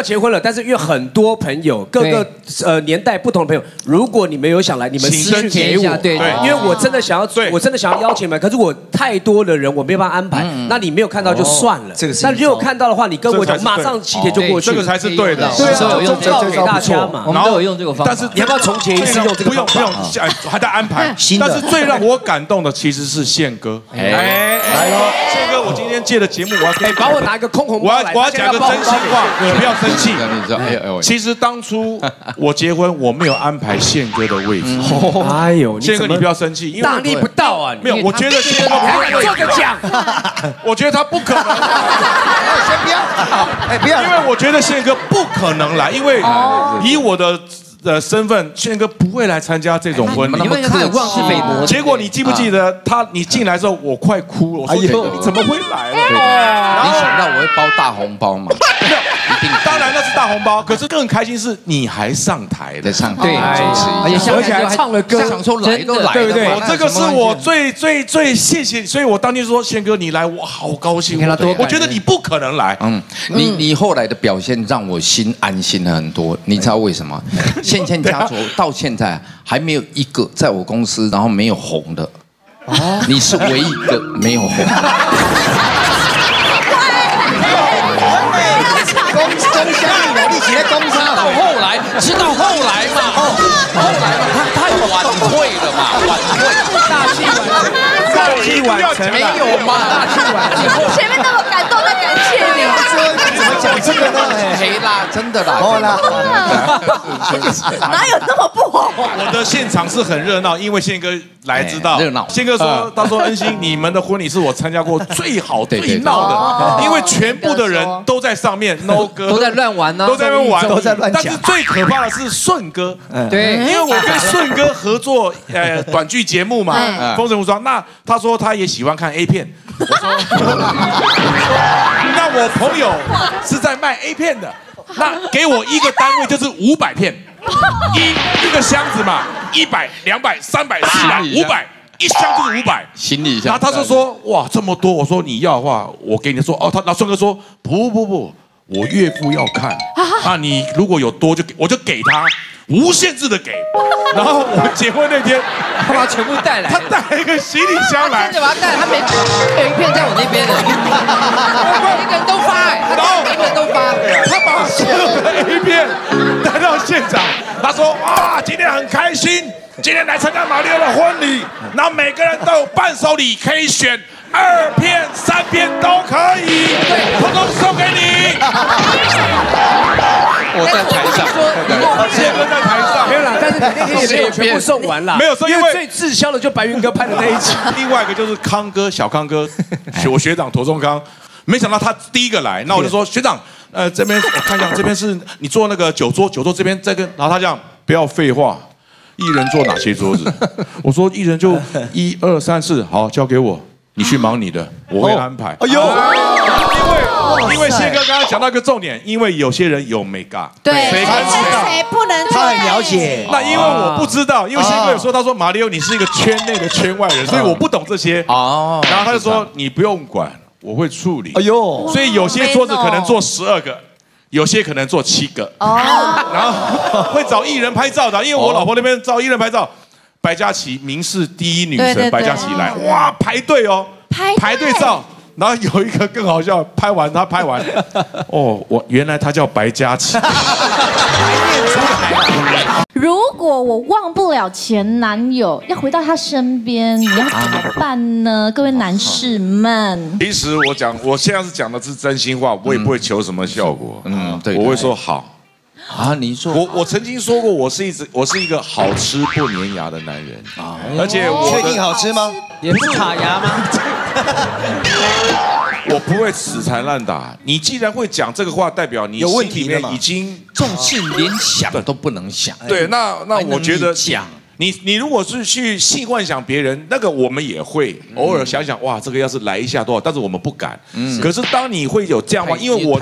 结婚了，但是因为很多朋友，各个年代不同的朋友，如果你们有想来，你们私讯给我，对，因为我真的想要邀请你们，可是我太多的人，我没有办法安排。那你没有看到就算了，那如果看到的话，你跟我讲，马上喜帖就过去，这个才是对的。对啊，公告给大家嘛，然后有用这个方法。但是你要不要重前一次用这个？不用，还在安排。新的。但是最让我感动的其实是宪哥。哎，来喽，宪哥，我今天借了节目，我要给，把我拿一个空红包。我要讲个真心话，你不要生气。其实当初我结婚，我没有安排宪哥的位置。哎呦，宪哥你不要生气，因为大逆不道啊！没有，我觉得宪哥不会这个讲，我觉得他不可能。先不要，哎，不要，因为我觉得宪哥不可能来，因为以我的。 身份，宪哥不会来参加这种婚礼，因为他有妄自菲薄。结果你记不记得他？你进来之后，我快哭了。我说：“你怎么会来了？”你想到我会包大红包吗？当然那是大红包，可是更开心是你还上台了，上台，而且还唱了歌，想说来都来，对不对？我这个是我最谢谢，所以我当天说宪哥你来，我好高兴。我觉得你不可能来。嗯，你后来的表现让我心安心了很多，你知道为什么？ 倩倩家族到现在还没有一个在我公司，然后没有红的。哦，你是唯一一个没有红的。公司里努力起来，公司到后来，直到后来嘛，后来嘛，他有晚会了嘛，晚会大器晚成，大器晚成没有嘛，大器晚成。前面那么感动的感谢你，怎么讲这个呢？谁啦？真的啦，我啦。 哪有那么不好？我的现场是很热闹，因为宪哥来知道。热闹。宪哥说：“他说恩星，你们的婚礼是我参加过最好、最闹的，因为全部的人都在上面 ，no 哥都在乱玩呢，都在乱玩，都在乱讲。但是最可怕的是顺哥，对，因为我跟顺哥合作短剧节目嘛，《风神无双》。那他说他也喜欢看 A 片，我说，那我朋友是在卖 A 片的。” 那给我一个单位就是500片，一个箱子嘛，100、200、300、400、500，一箱就是500，行李箱。然后他就说哇这么多，我说你要的话我给你说哦，他那顺哥说不，我岳父要看，那你如果有多就给我就给他。 无限制的给，然后我们结婚那天，他把全部带来，他带了一个行李箱来，真的把他带，他每一片在我那边的，每个人都发哎，然后每个人都发，他把所有的 A 片带到现场，他说哇今天很开心，今天来参加马力欧的婚礼，然后每个人都有伴手礼可以选，2片、3片都可以，统统送给你。 我在台上，宪哥在台上，没有啦，但是那天也没有全部送完啦，没有，因为最滞销的就白云哥拍的那一集。另外一个就是康哥，小康哥，我学长陀中康，没想到他第一个来，那我就说学长，这边我看一下，这边是你坐那个9桌，这边这个，然后他这样不要废话，艺人坐哪些桌子？我说艺人就1、2、3、4，好，交给我，你去忙你的，我会安排。哎呦。 因为宪哥刚刚讲到一个重点，因为有些人有美感，对，谁看谁不能，他很了解。那因为我不知道，因为宪哥有说，他说马力欧你是一个圈内的圈外人，所以我不懂这些。哦，然后他就说你不用管，我会处理。哎呦，所以有些桌子可能坐12个，有些可能坐7个。哦，然后会找艺人拍照的，因为我老婆那边找艺人拍照，白嘉琪民视第一女神白嘉琪来，哇，排队哦，排队照。 然后有一个更好笑，他拍完，哦，我原来他叫白嘉琪。如果我忘不了前男友，要回到他身边，你要怎么办呢？各位男士们，其实我现在是讲的是真心话，我也不会求什么效果。嗯，对，我会说好。 啊，你说我曾经说过，我是一个好吃不粘牙的男人啊，而且我确定好吃吗？也不是卡牙吗？我不会死缠烂打。你既然会讲这个话，代表你心里面已经重视，连想都不能想。对，那我觉得讲你如果是去性幻想别人，那个我们也会偶尔想想，哇，这个要是来一下多少，但是我们不敢。嗯，可是当你会有这样吗？因为我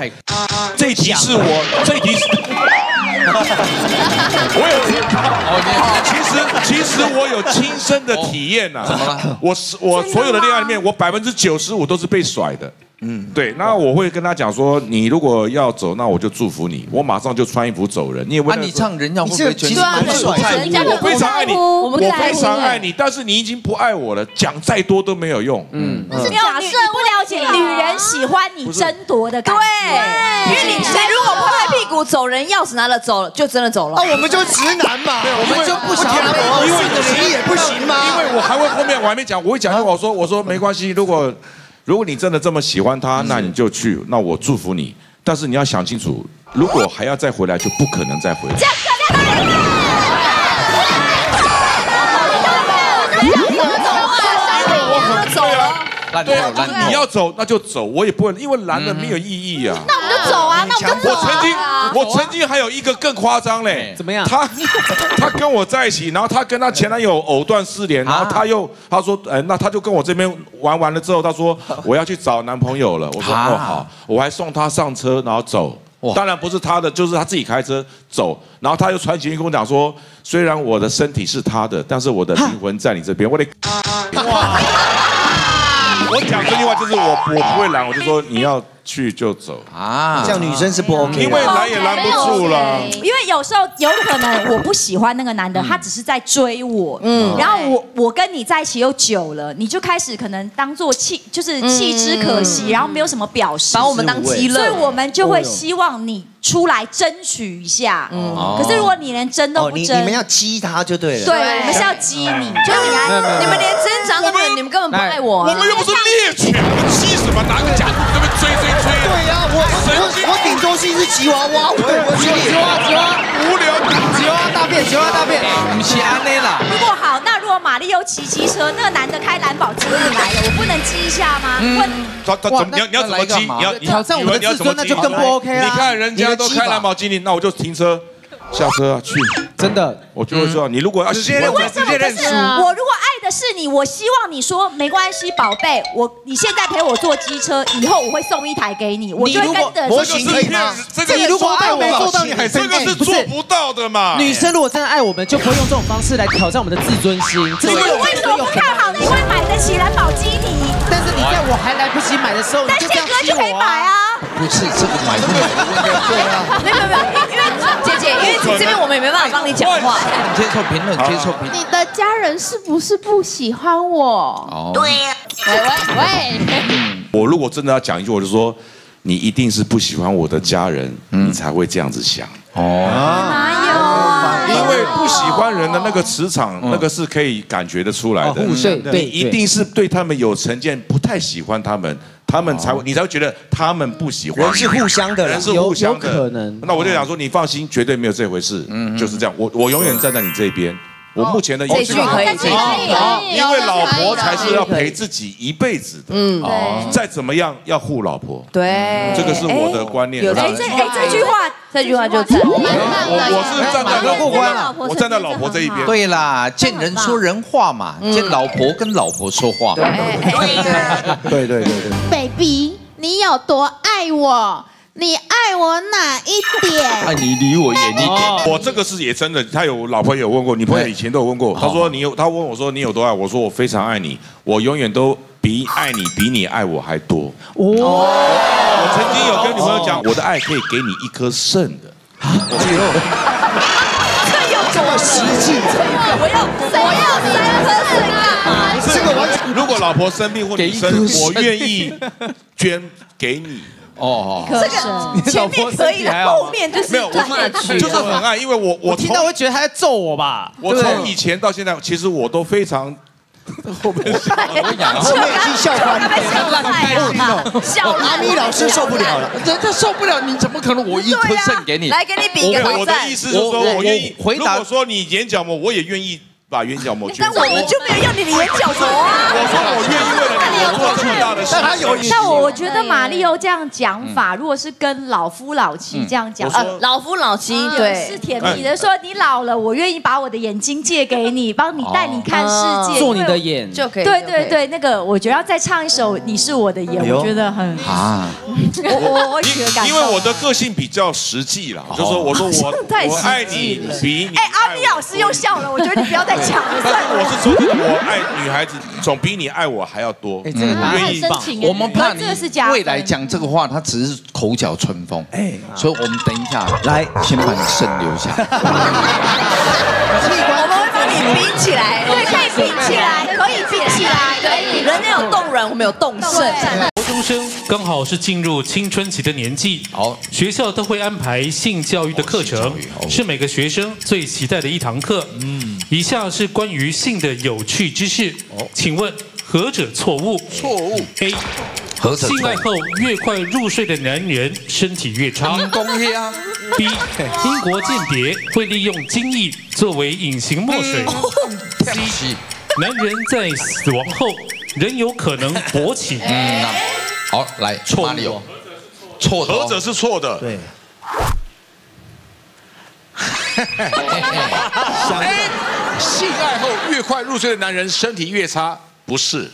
这一题是我这一题。 我有，其实我有亲身的体验呐。怎么了？我所有的恋爱里面，我95%都是被甩的。嗯，对。那我会跟他讲说，你如果要走，那我就祝福你，我马上就穿衣服走人。你也问你唱人家会不会觉得很帅？我非常爱你，我非常爱你，但是你已经不爱我了，讲再多都没有用。嗯，但是假设不了解女人喜欢你争夺的感觉，对，因为你如果拍拍屁股走人，钥匙拿了走了，就真的走了。那我们就直男嘛，我们就不想要我，因为你也不行嘛。因为我还会后面我还没讲，我会讲，我说没关系，如果你真的这么喜欢他，那你就去，那我祝福你。但是你要想清楚，如果还要再回来，就不可能再回来。我走了，对啊，你要走那就走，我也不会，因为拦了没有意义啊。那我们就走啊，那我们就走。我曾经还有一个更夸张嘞，怎么样？他跟我在一起，然后他跟他前男友藕断丝连，然后他说，那他就跟我这边玩完了之后，他说我要去找男朋友了。我说哦好，我还送他上车，然后走。当然不是他的，就是他自己开车走，然后他又传讯息跟我讲说，虽然我的身体是他的，但是我的灵魂在你这边，我得。我讲这句话就是我不会拦，我就说你要去就走啊，这样女生是不 OK， 因为拦也拦不住了。因为有时候有可能我不喜欢那个男的，他只是在追我，然后我跟你在一起又久了，你就开始可能当做弃之可惜，然后没有什么表示，把我们当鸡肋，所以我们就会希望你出来争取一下。可是如果你连争都不争，你们要激他就对了，对，我们是要激你，就你们连挣扎都没有，你们根本不爱我，我们又不是猎犬，我们激什么？拿个假兔在那边追。对呀，我顶多是一只吉娃娃，吉娃娃，无聊，吉娃娃大便。不是安内啦。如果好，那如果马力欧骑机车，那个男的开蓝宝车来了，我不能激一下吗？你要怎么激？你挑战我的自尊，那就更不 OK 啦。你看人家都开蓝宝基尼，那我就停车。下车去，真的，我就会说，你如果要喜欢，我直接认输。我如果爱的是你，我希望你说没关系，宝贝，你现在陪我坐机车，以后我会送一台给你，我就会跟着。模型可以吗？这个如果爱我没做到，你还生气，这个是做不到的嘛。女生如果真的爱我们，就不会用这种方式来挑战我们的自尊心。你为什么不看好那位买得起蓝宝基尼？但是你在我还来不及买的时候，你就这样激我啊！不是这个买不买不对啊！没有，因为姐，这边我们也没办法帮你讲话。接受评论。你的家人是不是不喜欢我？对呀。喂。我如果真的要讲一句，我就说，你一定是不喜欢我的家人，你才会这样子想。哦。哪有啊？因为不喜欢人的那个磁场，那个是可以感觉得出来的。你一定是对他们有成见，不太喜欢他们。你才会觉得他们不喜欢。人是互相的，有可能。那我就想说，你放心，绝对没有这回事。就是这样。我永远站在你这边。我目前的这句可以，因为老婆才是要陪自己一辈子的。再怎么样要护老婆。对，这个是我的观念。这句话就赞。我站在老婆这一边。对啦，见人说人话嘛，见老婆跟老婆说话。对。Baby， 你有多爱我？你爱我哪一点？哎，你离我远一点。我这个是也真的，他有老婆也有问过，女朋友以前都有问过。他说他问我说你有多爱我？我说我非常爱你，我永远都比你爱我还多。我曾经有跟女朋友讲，我的爱可以给你一颗肾的。这又这么实际？我要三颗肾干嘛？这个完全。如果老婆生病或你生，我愿意捐给你。这个前面可以了，后面就是就是很爱，因为我听到会觉得他在揍我吧。我从以前到现在，其实我都非常后面已经笑翻了，阿咪老师受不了了，人家受不了，你怎么可能我一颗肾给你？来给你比一个挑战。我的意思是说，我愿意回答。如果说你眼角膜，我也愿意。把眼角膜捐，但我们就没有要你的眼角膜啊！我说我愿意为了你做这么大的事情。但我觉得马力欧这样讲法，如果是跟老夫老妻这样讲，老夫老妻对是甜蜜的，说你老了，我愿意把我的眼睛借给你，帮你带你看世界，做你的眼就可以。对，那个我觉得要再唱一首《你是我的眼》，我觉得很啊，我因为我的个性比较实际啦，就说我爱你比你爱我。哎，阿咪老师又笑了，我觉得你不要再。抢了。但是我是说，我爱女孩子总比你爱我还要多。哎，这个愿意放。我们怕你未来讲这个话，他只是口角春风。哎，所以我们等一下来，先把你肾留下。我们会把你冰起来，对，可以冰起来，可以冰起来，可以。人家有动人，我们有动肾。 高中生刚好是进入青春期的年纪，好，学校都会安排性教育的课程，是每个学生最期待的一堂课。嗯，以下是关于性的有趣知识，请问何者错误？错误。A， 性爱后越快入睡的男人身体越差。B， 英国间谍会利用精液作为隐形墨水。C， 男人在死亡后仍有可能勃起。 好，来，马力欧，错的，何者是错的？对。性爱后越快入睡的男人身体越差，不是？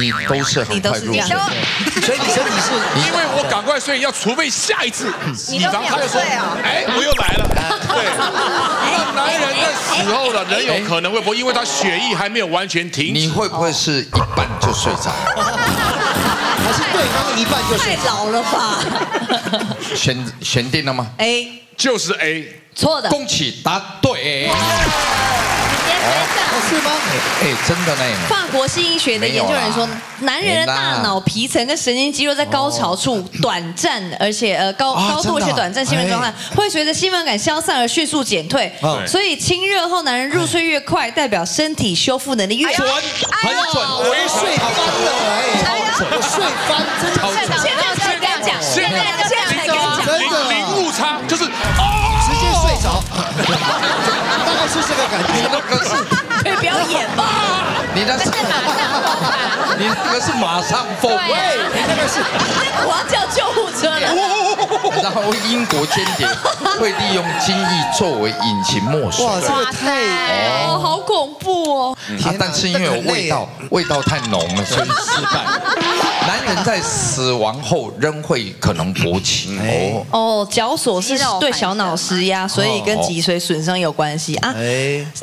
你都是很快入睡，所以你身体是，因为我赶快睡，要储备下一次。你刚才说，哎，我又来了，对。男人在死后了，人有可能会勃，因为他血液还没有完全停止。你会不会是一半就睡着？ 还是对方一半就睡着，太老了吧？选定了吗 ？A 就是 A， 错的。恭喜答对。是吗？哎，真的呢。法国性医学的研究人说，男人的大脑皮层跟神经肌肉在高潮处短暂，而且高度且短暂兴奋状态，会随着兴奋感消散而迅速减退。所以亲热后男人入睡越快，代表身体修复能力越准，很准，我睡翻了。 我睡翻，真的太难。现在才敢讲，真的零误差就是哦，直接睡着，大概是这个感觉。可是可以不要演吧？你那是马上疯吧？你那个是马上疯，喂，你那个是我要叫救护车了。然后英国间谍会利用精液作为隐形墨水。哇，这个太哦，好恐怖哦。啊，但是因为有味道太浓了，所以失败。 男人在死亡后仍会可能勃起哦。绞索是对小脑施压，所以跟脊髓损伤有关系啊。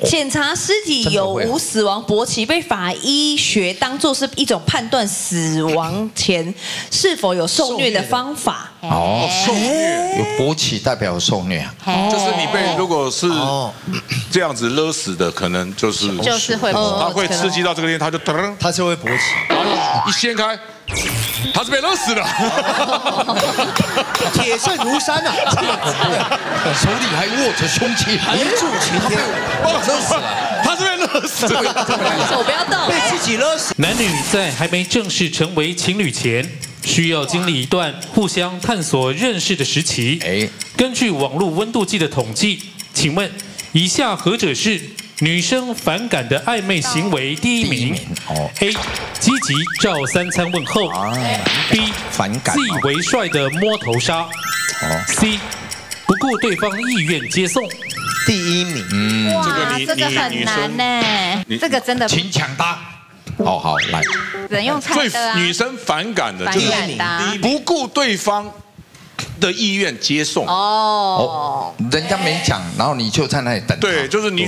检查尸体有无死亡勃起，被法医学当作是一种判断死亡前是否有受虐的方法。哦，受虐有勃起代表有受虐，就是你被如果是这样子勒死的，可能就是会，它会刺激到这个链，它就会勃起，一掀开。 他是被勒死的，铁证如山啊！手里还握着凶器，一柱擎天，勒死了，他是被勒死的，手不要动，被自己勒死。男女在还没正式成为情侣前，需要经历一段互相探索认识的时期。根据网络温度计的统计，请问以下何者是？ 女生反感的暧昧行为第一名 ：A. 积极照三餐问候 ；B. 反感自以为帅的摸头杀 ；C. 不顾对方意愿接送。第一名，哇，这个很难呢，这个真的，请抢答。 哦，好，来，人用猜的啊。女生反感的就是不顾对方。 的意愿接送哦，人家没讲，然后你就在那里等。对，就是你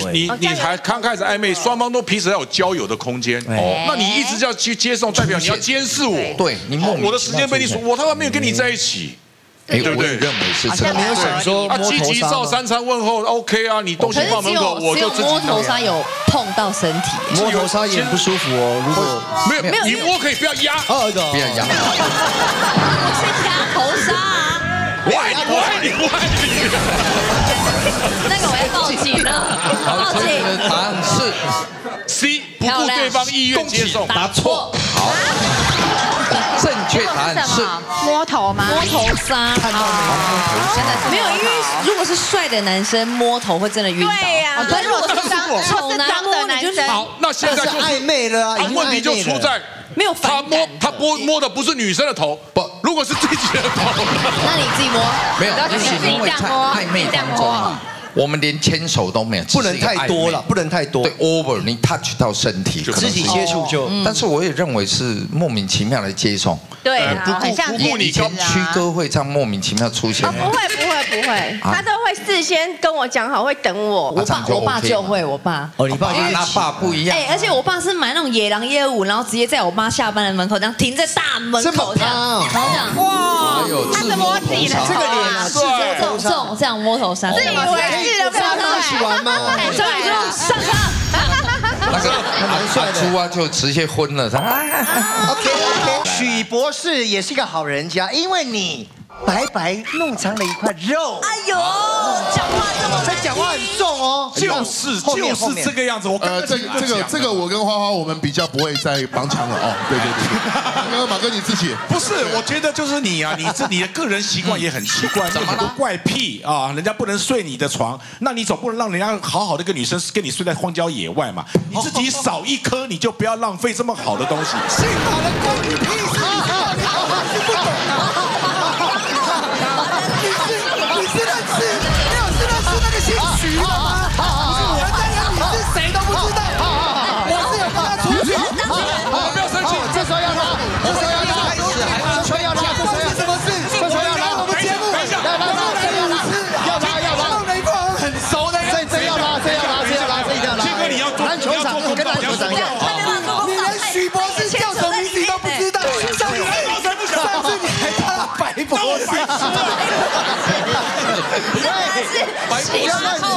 还刚开始暧昧，双方都彼此要有交友的空间。哦，那你一直要去接送，代表你要监视我。对，你我的时间被你数，我他妈没有跟你在一起。哎，对不对？认为是这样。没有想说啊，积极照三餐问候 ，OK 啊，你东西放门口，我就自己。摸头杀有碰到身体，摸头杀也不舒服哦。如果没有，你摸可以不要压，不要压。是压头杀。 我爱你！那个我要报警了，报警！答案是 C， 不顾对方意愿接送，答错。好，正确答案是摸头吗？摸头杀。真的没有，因为如果是帅的男生摸头会真的晕倒。对呀，但如果是丑男摸你就好，那现在就是暧昧了啊！问题就出在。 没有反感，他摸的不是女生的头，不，如果是自己的头，那你自己摸，没有，你是因为在暧昧当中，我们连牵手都没有，不能太多了，不能太多。对 ，over， 你 touch 到身体，肢体接触就。但是我也认为是莫名其妙的接送。对，很像以前曲哥会这样莫名其妙出现。不会不会不会，他都会事先跟我讲好，会等我。我爸就会，我爸。哦，你爸跟他爸不一样。哎，而且我爸是买那种野狼业务，然后直接在我妈下班的门口这样停在大门口这样，哇，他怎么自己的这个脸啊？这样摸头杀，自以为是的，不要他一起玩吗？哎，所以就上他。那个蛮帅的，啊就直接昏了。OK， 许博士也是一个好人家，因为你白白弄脏了一块肉。哎呦，讲话这么，讲话很重哦，就是这个样子。我这个我跟花花我们比较不会再帮腔了哦。对。马哥你自己不是，我觉得就是你啊，你的个人习惯也很奇怪，很多怪癖啊，人家不能睡你的床，那你总不能让人家好好的一个女生跟你睡在荒郊野外嘛？你自己少一颗，你就不要浪费这么好的东西。幸好的关你屁事啊！你不懂啊！你是认识，没有是认识那个姓徐的吗？不是我在讲你是谁都不知道。我是有跟他出去。好，不要生气，这时候要拉，这时候要拉，这时候要拉，这时候什么事？这时候要拉我们节目，要拉，弄了一块很熟的，这要拉，这一定要拉。这个你要做篮球场，跟篮球场一样。你连许博士叫什么名字都不知道，上次你还叫他白博士。 不要乱讲，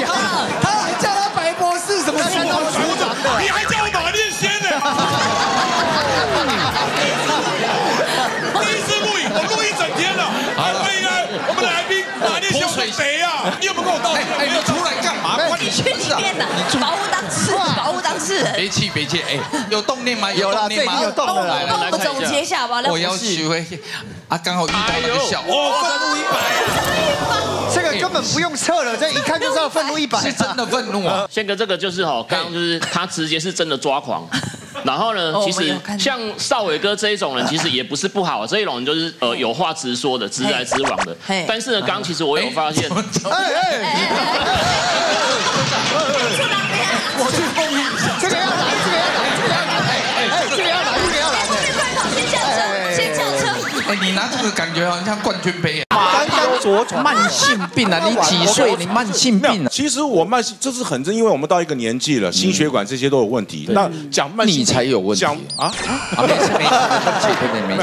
他还叫他白博士，什么什么组长的，你还叫我马力先呢？第一次录影，我录一整天了。所以呢，我们来宾马力先是谁啊？你有没有跟我道歉？你出来干嘛？关你去里面呐！把我当事，把我当事人。别气，哎，有动念吗？有了，最近有动了。来，我们总结一下吧。我要学会啊，刚好遇到那个小，哇，愤怒100。 这个根本不用测了，这一看就知道愤怒100，是真的愤怒啊！宪哥，这个就是哈，刚刚就是他直接是真的抓狂。然后呢，其实像少伟哥这一种人，其实也不是不好，这一种人就是有话直说的，直来直往的。但是呢，刚刚其实我有发现，我去封印，这个要来，你拿这个感觉好像冠军杯。 慢性病啊！你几岁？你慢性病啊？其实我慢性，这是很正，因为我们到一个年纪了，心血管这些都有问题。那讲慢性，你才有问题啊！没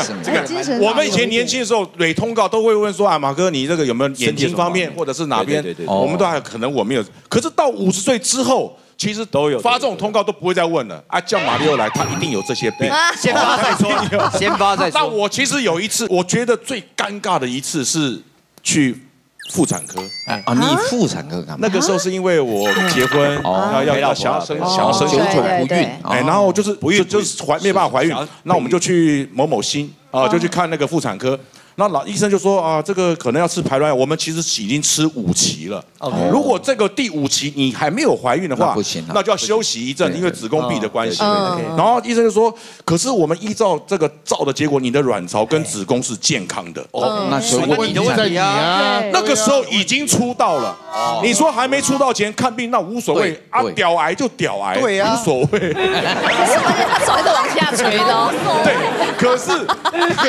事，这个我们以前年轻的时候，每通告都会问说啊，马哥，你这个有没有眼睛方面或者是哪边？我们都还可能我没有，可是到50岁之后。 其实都有发这种通告都不会再问了啊！叫马力欧来，他一定有这些病。先发再说，先发再说。那我其实有一次，我觉得最尴尬的一次是去妇产科。啊，你妇产科干嘛？那个时候是因为我结婚，要想要生久久不孕，哎，然后就是不孕就是没办法怀孕，那我们就去某某新啊，就去看那个妇产科。 那老医生就说啊，这个可能要吃排卵，我们其实已经吃5期了。如果这个第5期你还没有怀孕的话，那就要休息一阵，因为子宫壁的关系。然后医生就说，可是我们依照这个照的结果，你的卵巢跟子宫是健康的。哦，那所以问题在你啊，那个时候已经出道了。你说还没出道前看病那无所谓啊，屌癌就屌癌，对呀，无所谓。他手还是往下垂的哦。对，可是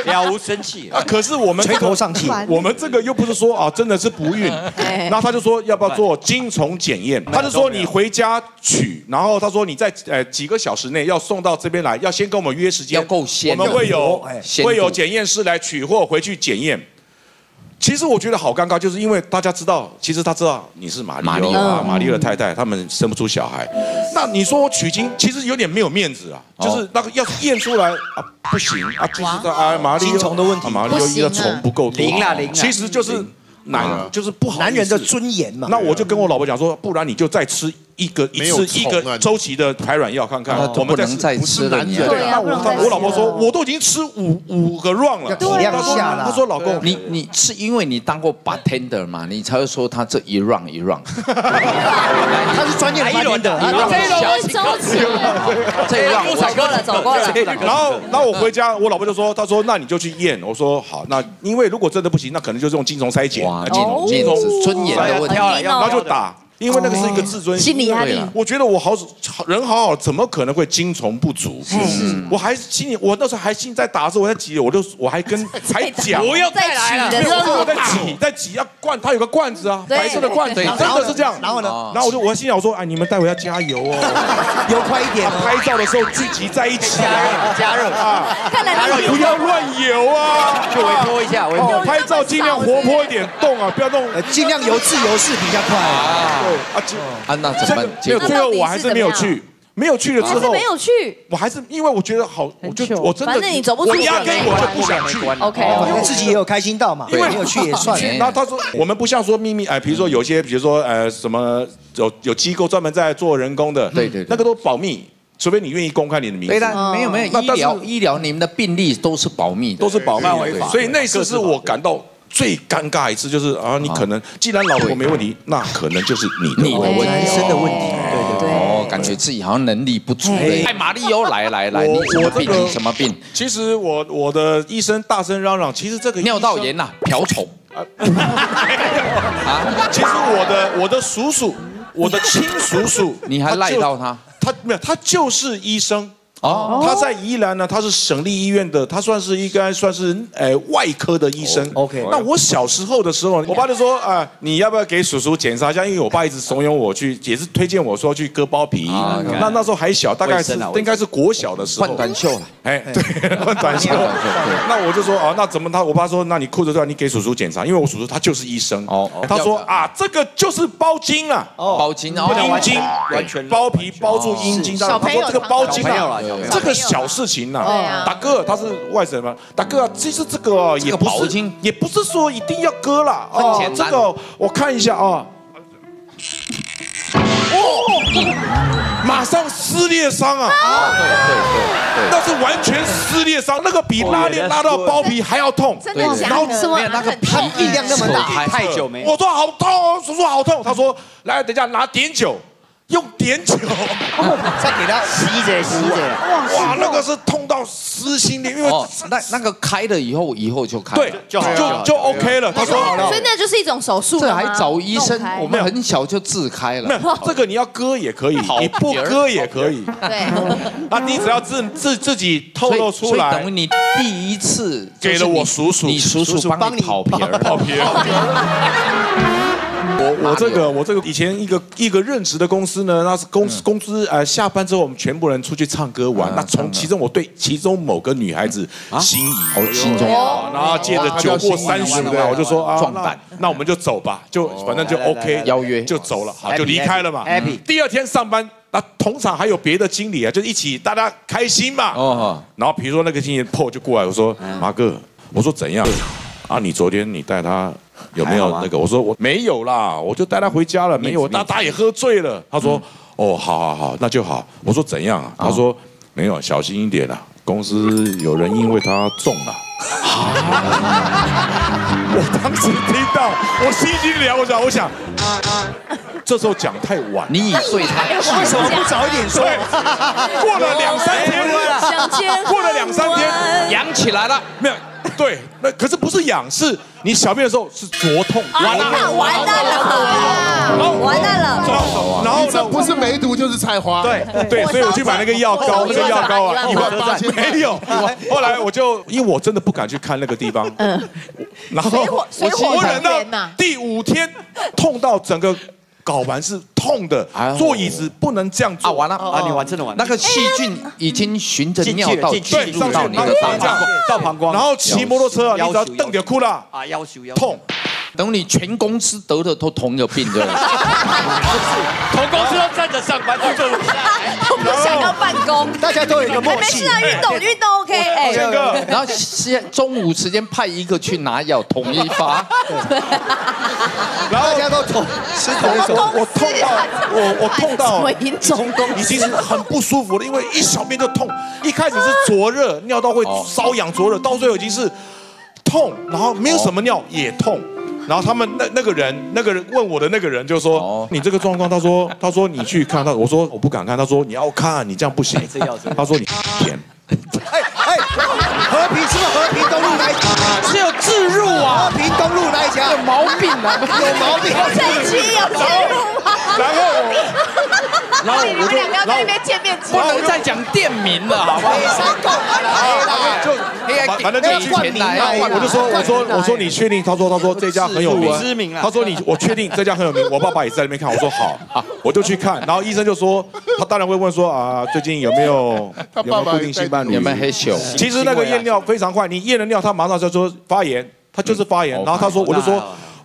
了无生气啊，可是。 我们垂头丧气，我们这个又不是说啊，真的是不孕。然后他就说要不要做精虫检验？他就说你回家取，然后他说你在几个小时内要送到这边来，要先跟我们约时间，要够鲜，我们会有检验师来取货回去检验。其实我觉得好尴尬，就是因为大家知道，其实他知道你是马力欧的太太，他们生不出小孩。那你说我取精，其实有点没有面子啊，就是那个要验出来啊。 不行啊，就是啊，马力欧精虫的问题，马力欧一个虫不够多，零啦，其实就是就是不好，男人的尊严嘛。那我就跟我老婆讲说，不然你就再吃一个周期的排卵药看看，我们再吃男人。对啊，我老婆说，我都已经吃五个 round 了，体谅一下啦。她说老公，你是因为你当过 bartender 嘛，你才会说他这一 round 一 round。他是专业的 bartender， 这一 round 是周期，这一 round 走过了。然后我回家，我老婆就说，她说那你就去验。我说好，那因为如果真的不行，那可能就是用精虫筛检，精虫尊严的问题，然后就打。因为那个是一个自尊心理压力。我觉得我好人好好，怎么可能会精虫不足？是，我还心里，我那时候还心在打的时候，我在挤，我还跟才讲，不要再来了。我在挤，要罐，它有个罐子啊，白色的罐子，真的是这样。然后呢，然后我心想说，哎，你们待会要加油哦，油快一点。拍照的时候聚集在一起，加热啊，不要乱油啊，就微波一下，微波。拍照尽量活泼一点，动啊，不要弄，尽量油自由是比较快啊。对啊，那怎么办？没有，最后我还是没有去。 没有去了之后，没有去，我还是因为我觉得好，我真的，反正你走不出去，压根我就不想去。OK， 因为自己也有开心到嘛，因为没有去也算。然后他说，我们不像说秘密，哎，比如说有些，比如说什么有机构专门在做人工的，对，那个都保密，除非你愿意公开你的名字。对的，没有医疗，你们的病例都是保密，都是保密的，所以那次是我感到。 最尴尬一次就是啊，你可能既然老婆没问题，那可能就是你的问题，男生的问题。对，哦，感觉自己好像能力不足。哎，马力欧，来，你什么病？什么病？其实我的医生大声嚷嚷，其实这个尿道炎呐，瓢虫。啊，其实我的叔叔，我的亲叔叔，你还赖到他？他没有，他就是医生。 哦，他在宜兰呢，他是省立医院的，他算是应该算是外科的医生。OK， 那我小时候的时候，我爸就说啊，你要不要给叔叔检查一下？因为我爸一直怂恿我去，也是推荐我说去割包皮。那时候还小，大概是应该是国小的时候。换短袖了，哎，对，换短袖。那我就说啊，那怎么他？我爸说，那你裤子对吧？你给叔叔检查，因为我叔叔他就是医生。哦，他说啊，这个就是包茎啊，包茎啊，阴茎，完全包皮包住阴茎。他说这个包茎啊。 这个小事情呐，大哥他是外省嘛，大哥啊，其实这个也不是说一定要割啦，哦，这个我看一下啊，哦，马上撕裂伤啊，对，那是完全撕裂伤，那个比拉链拉到包皮还要痛，真的假的？没有那个皮力量那么大，太久没，我说好痛，叔叔好痛，他说来等一下拿碘酒。 用碘酒，再给他洗着，哇，那个是痛到撕心裂肺，因为那个开了以后就开，对，就 OK 了。他说，所以那就是一种手术。这还找医生，我们很小就自开了。没有，这个你要割也可以，你不割也可以。对，那你只要自己透露出来，等于你第一次给了我叔叔，你叔叔帮你跑皮儿。 我这个以前一个任职的公司呢，那是公司下班之后我们全部人出去唱歌玩，那从其中我对其中某个女孩子心仪，好心中，然后借着酒过30的，我就说啊，壮胆，那我们就走吧，就反正就 OK 邀约就走了，好就离开了嘛。第二天上班。 那通常还有别的经理啊，就一起大家开心嘛。哦。然后比如说那个经理 Paul 就过来，我说马哥，我说怎样啊？你昨天你带他有没有那个？我说我没有啦，我就带他回家了，没有。那他也喝醉了。他说哦，好，那就好。我说怎样啊？他说没有，小心一点啦，公司有人因为他中了。我当时听到，我心里凉，我想。 这时候讲太晚，你已睡太晚，为什么不早一点睡？过了2、3天了，过了2、3天，痒起来了，没有？对，那可是不是痒，是你小便的时候是灼痛，完蛋了，然后呢，不是梅毒就是菜花，对，所以我去买那个药膏，那个药膏啊，18000没有，后来我就因为我真的不敢去看那个地方，然后我忍到第5天，痛到整个。 睾丸是痛的，坐椅子不能这样坐。啊，完了啊，你完真的完。那个细菌已经循着尿道进入到你的大肠，到膀胱。然后骑摩托车，你只要蹬就哭了。啊，腰痛。等你全公司得的都同一个病对吧？同公司都站着上班，就坐不下。我不想要办公，大家都有一个默契。没事啊，运动 OK。哎，然后中午时间派一个去拿药，统一发。 然后大家都痛，是同一种。我痛到已经是很不舒服了，因为一小便就痛，一开始是灼热，尿道会瘙痒灼热，到最后已经是痛，然后没有什么尿也痛。 然后他们那个人问我的那个人就说你这个状况，他说你去看他，我说我不敢看，他说你要看你这样不行，他说你舔，哎，和平是不是和平东路那一家？是有置入啊，和平东路那一家有毛病男的有毛病，这期有植入吗？然后你们两个要在那边见面，不能再讲店名了，好不好？就反正就以前来，我就说你确定？他说这家很有名，知名啊。他说我确定这家很有名，我爸爸也在那边看。我说好，我就去看。然后医生就说，他当然会问说啊，最近有没有固定性伴侣？有没有黑球？其实那个验尿非常快，你验了尿，他马上就说发炎，他就是发炎。然后他说，我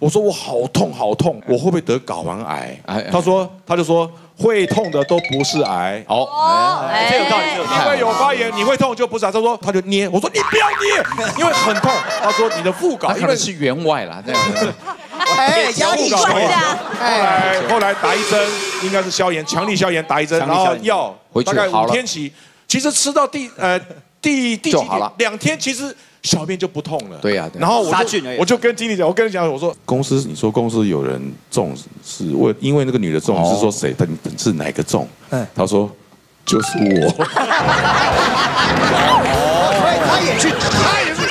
说我好痛好痛，我会不会得睾丸癌？他就说会痛的都不是癌。好，这有道理，因为有发炎，你会痛就不是癌。他说他就捏，我说你不要捏，因为很痛。他说你的副睾因为是员外啦，这样子。哎，压力大。后来打一针，应该是消炎，强力消炎打一针，然后药大概5天起，其实吃到第几天2天其实。 小便就不痛了。对呀，然后我就跟经理讲，我说公司，你说公司有人中是为因为那个女的中，是说谁？是哪个中？他说就是我。所以他也是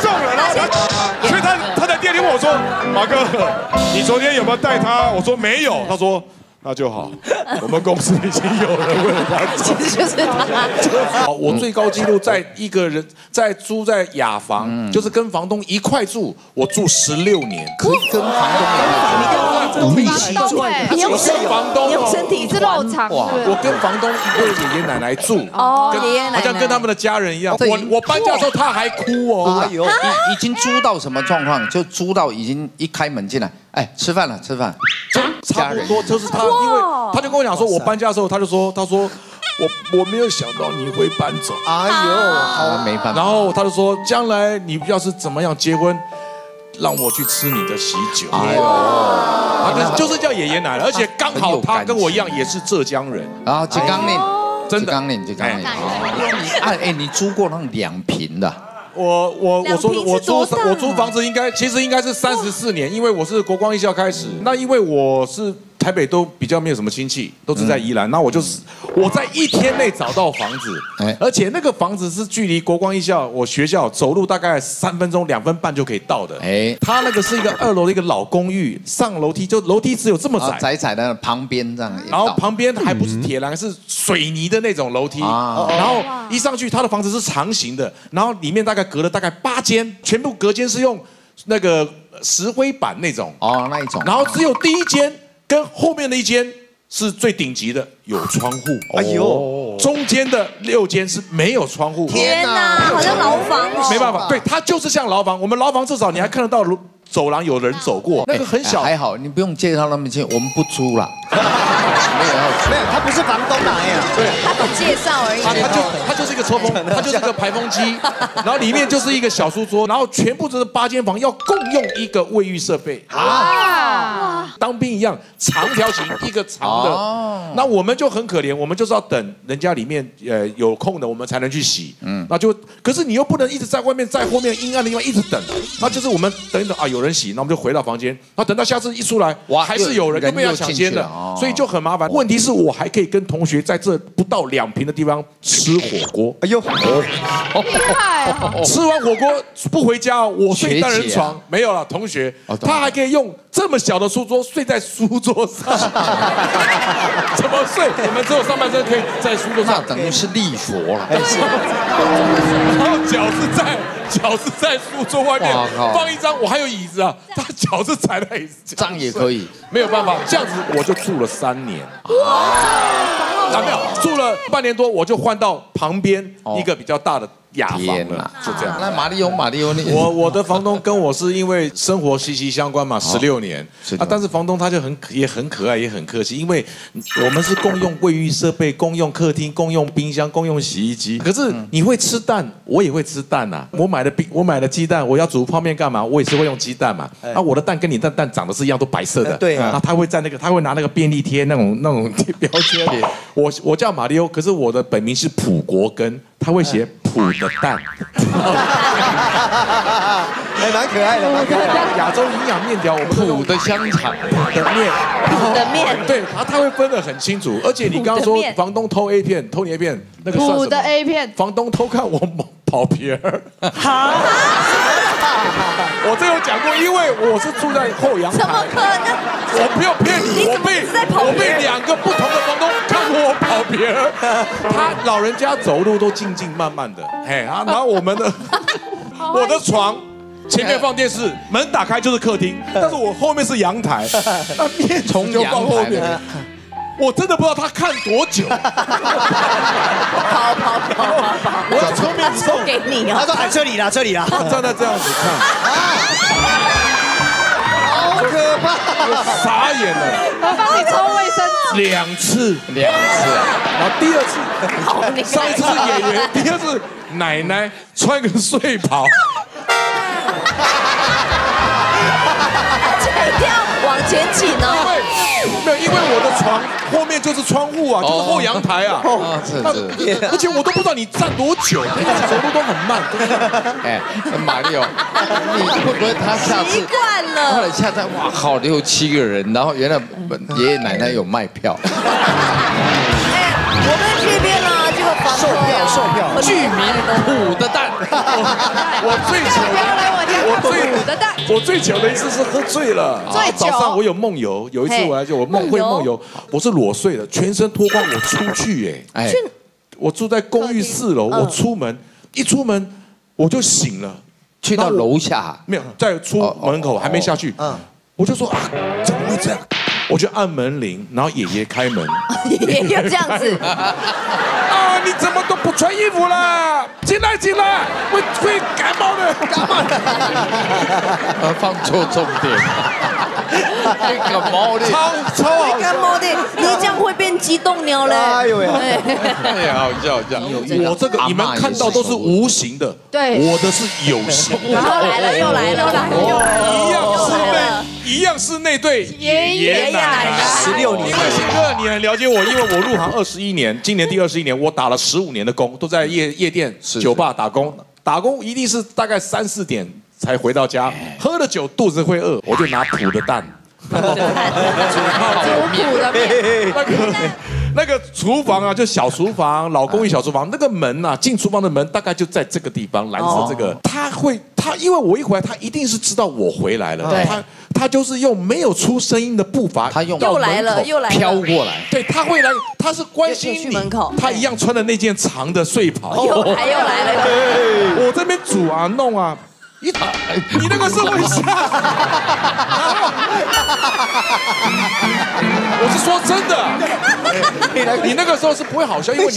中了，然后所以他在店里问我说，马哥，你昨天有没有带他？我说没有。他说。 那就好，我们公司已经有人为了他做，其实就是他。我最高纪录在一个人在租在雅房，就是跟房东一块住，我住16年，可以跟房东一起住，你有身体是肉偿。我跟房东一对爷爷奶奶住，好像跟他们的家人一样。我搬家的时候他还哭哦，已经租到什么状况？就租到已经一开门进来，哎，吃饭了，吃饭。 差不多就是他，因为他就跟我讲说，我搬家的时候，他说我没有想到你会搬走，哎呦，好没办法。然后他就说，将来你要是怎么样结婚，让我去吃你的喜酒。哎呦，啊，就是叫爷爷奶奶，而且刚好他跟我一样也是浙江人，啊，浙江人，真的，浙江人。哎，你租过那种2坪的？ 我租房子其实应该是34年，因为我是国光艺校开始，那因为我是台北都比较没有什么亲戚，都是在宜兰，那我在1天内找到房子，而且那个房子是距离国光艺校我学校走路大概3分钟2分半就可以到的，它那个是一个2楼的一个老公寓，上楼梯就楼梯只有这么窄，窄的旁边这样，然后旁边还不是铁栏，是水泥的那种楼梯，然后一上去它的房子是长形的，然后里面大概。 隔了大概8间，全部隔间是用那个石灰板那种哦，那一种。然后只有第1间跟后面的1间是最顶级的，有窗户。哎呦，中间的6间是没有窗户。天哪，好像牢房哦。没办法，对，它就是像牢房。我们牢房至少你还看得到走廊有人走过，那个很小。还好，你不用介绍那么近，我们不租啦。 没有，他不是房东来呀，对，他不介绍而已。他就是一个抽风，他就是一个排风机，然后里面就是一个小书桌，然后全部都是8间房，要共用一个卫浴设备啊。当兵一样，长条形一个长的，那我们就很可怜，我们就是要等人家里面有空的，我们才能去洗。那就可是你又不能一直在外面，在后面阴暗的地方一直等，那就是我们等一等啊，有人洗，那我们就回到房间，那等到下次一出来，哇，还是有人又被要抢先的，所以就很麻烦。问题是。 我还可以跟同学在这不到2坪的地方吃火锅。哎呦，厉害！吃完火锅不回家，我睡单人床，没有了。同学，他还可以用这么小的书桌睡在书桌上，怎么睡？我们只有上半身可以在书桌上，等于是立佛了。然后脚是在书桌外面放一张，我还有椅子啊，他脚是踩在椅子，这样也可以，没有办法，这样子我就住了3年。 啊，没有住了半年多，我就换到旁边一个比较大的雅房了，就这样。那马力欧，我的房东跟我是因为生活息息相关嘛，16年啊。但是房东他就也很可爱，也很客气，因为我们是共用卫浴设备、共用客厅、共用冰箱、共用洗衣机。可是你会吃蛋，我也会吃蛋呐。我买了鸡蛋，我要煮泡面干嘛？我也是会用鸡蛋嘛。啊，我的蛋跟你的蛋长得是一样，都白色的。对啊。那他会在那个，他会拿那个便利贴那种标签。我叫马力欧，可是我的本名是普国根，他会写。 普的蛋，还蛮可爱的，蛮可爱的。亚洲营养面条，我们普的香肠的面，对，他会分得很清楚。而且你刚刚说房东偷 A 片，偷你 A 片，那个算什么？普的 A 片，房东偷看我跑片儿。好。我这有讲过，因为我是住在后阳台。怎么可能？我没有骗你，我被两个不同的房东看我跑别人。他老人家走路都静静慢慢的，哎啊，然后我的床。 前面放电视，门打开就是客厅，但是我后面是阳台，那面从就放后面。我真的不知道他看多久。跑！我从面送给你啊！他说哎这里啦，这里啦。他站在这样子看，好可怕！我傻眼了。我帮你抽卫生纸。两次，然后第二次，上一次是演员，第二次奶奶穿个睡袍。 前几呢？因为我的床后面就是窗户啊，就是后阳台啊。哦，是。而且我都不知道你站多久，走路都很慢。哎，马力欧，你会不会他下次习惯了？后来下站哇靠，6、7个人，然后原来爷爷奶奶有卖票。哎，我们这边呢，这个房售票，居民虎的蛋。我最喜欢。 我最糗的一次是喝醉了。早上我有梦游，有一次我梦游，我是裸睡的，全身脱光，我出去哎，我住在公寓4楼，我一出门我就醒了，去到楼下没有，在出门口还没下去，我就说啊，怎么会这样？我就按门铃，然后爷爷开门，爷爷这样子。 你怎么都不穿衣服啦？进来，会感冒的。放错重点，会感冒的，超感冒的，你这样会变激动鸟嘞。哎呦喂，哎，好笑。我这个你们看到都是无形的，对，我的是有形。又来了。 是那对爷爷奶奶16年。因为新哥，你很了解我，因为我入行21年，今年第21年，我打了15年的工，都在夜店、酒吧打工。打工一定是大概3、4点才回到家，喝了酒肚子会饿，我就拿土的蛋，煮土的面。那个厨房啊，就小厨房，老公寓小厨房，那个门啊，进厨房的门大概就在这个地方，蓝色这个。他因为我一回来，他一定是知道我回来了，他就是用没有出声音的步伐，他用又来了，飘过来。对，他会来，他是关心你。他一样穿的那件长的睡袍。又来了。对，我这边煮啊弄啊，你那个是会下。我是说真的，你那个时候是不会好笑，因为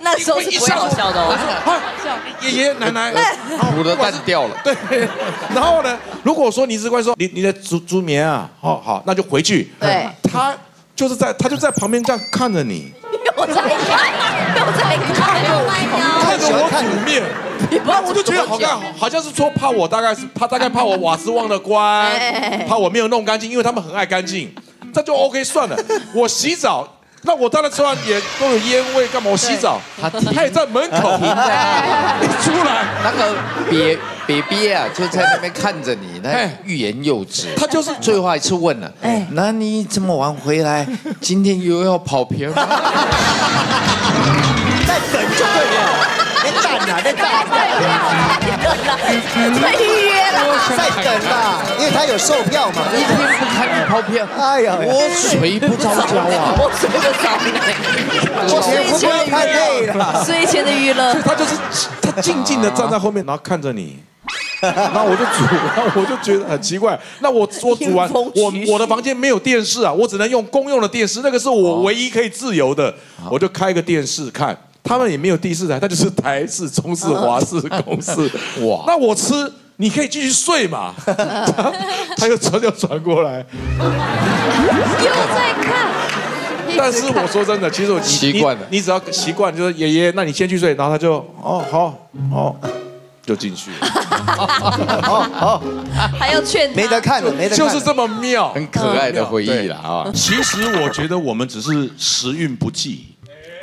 那时候是不会好笑的哦。爷爷奶奶，我的蛋掉了。对，然后呢，如果说你只会说你的竹棉啊，好，那就回去。对，他就在旁边这样看着你。又在看着我煮面，然后我就觉得好像是说怕我，大概怕我瓦斯忘了关，怕我没有弄干净，因为他们很爱干净。 这就 OK 算了，我洗澡，那我当然吃完也都有烟味，干嘛我洗澡？他也在门口，一出来，那个别啊，就在那边看着你，那欲言又止。他就是最后一次问了，那你这么晚回来，今天又要跑偏吗？在等就对了，在等。 在等啦，因为他有售票嘛。一天不看你跑偏，哎呀，我睡不着觉啊，我睡不着。我睡前太累了，睡前的娱乐。所以他静静的站在后面，然后看着你。然后我就煮，然后我就觉得很奇怪。那我煮完，我的房间没有电视啊，我只能用公用的电视，那个是我唯一可以自由的，我就开个电视看。他们也没有第4台，他就是台式、中式、华式、公式。哇，那我吃。 你可以继续睡嘛，他又传过来，又在看。但是我说真的，其实我习惯了，你只要习惯，就是爷爷，那你先去睡，然后他就好，就进去。好，还要劝，没得看，就是这么妙，很可爱的回忆啦啊。其实我觉得我们只是时运不济，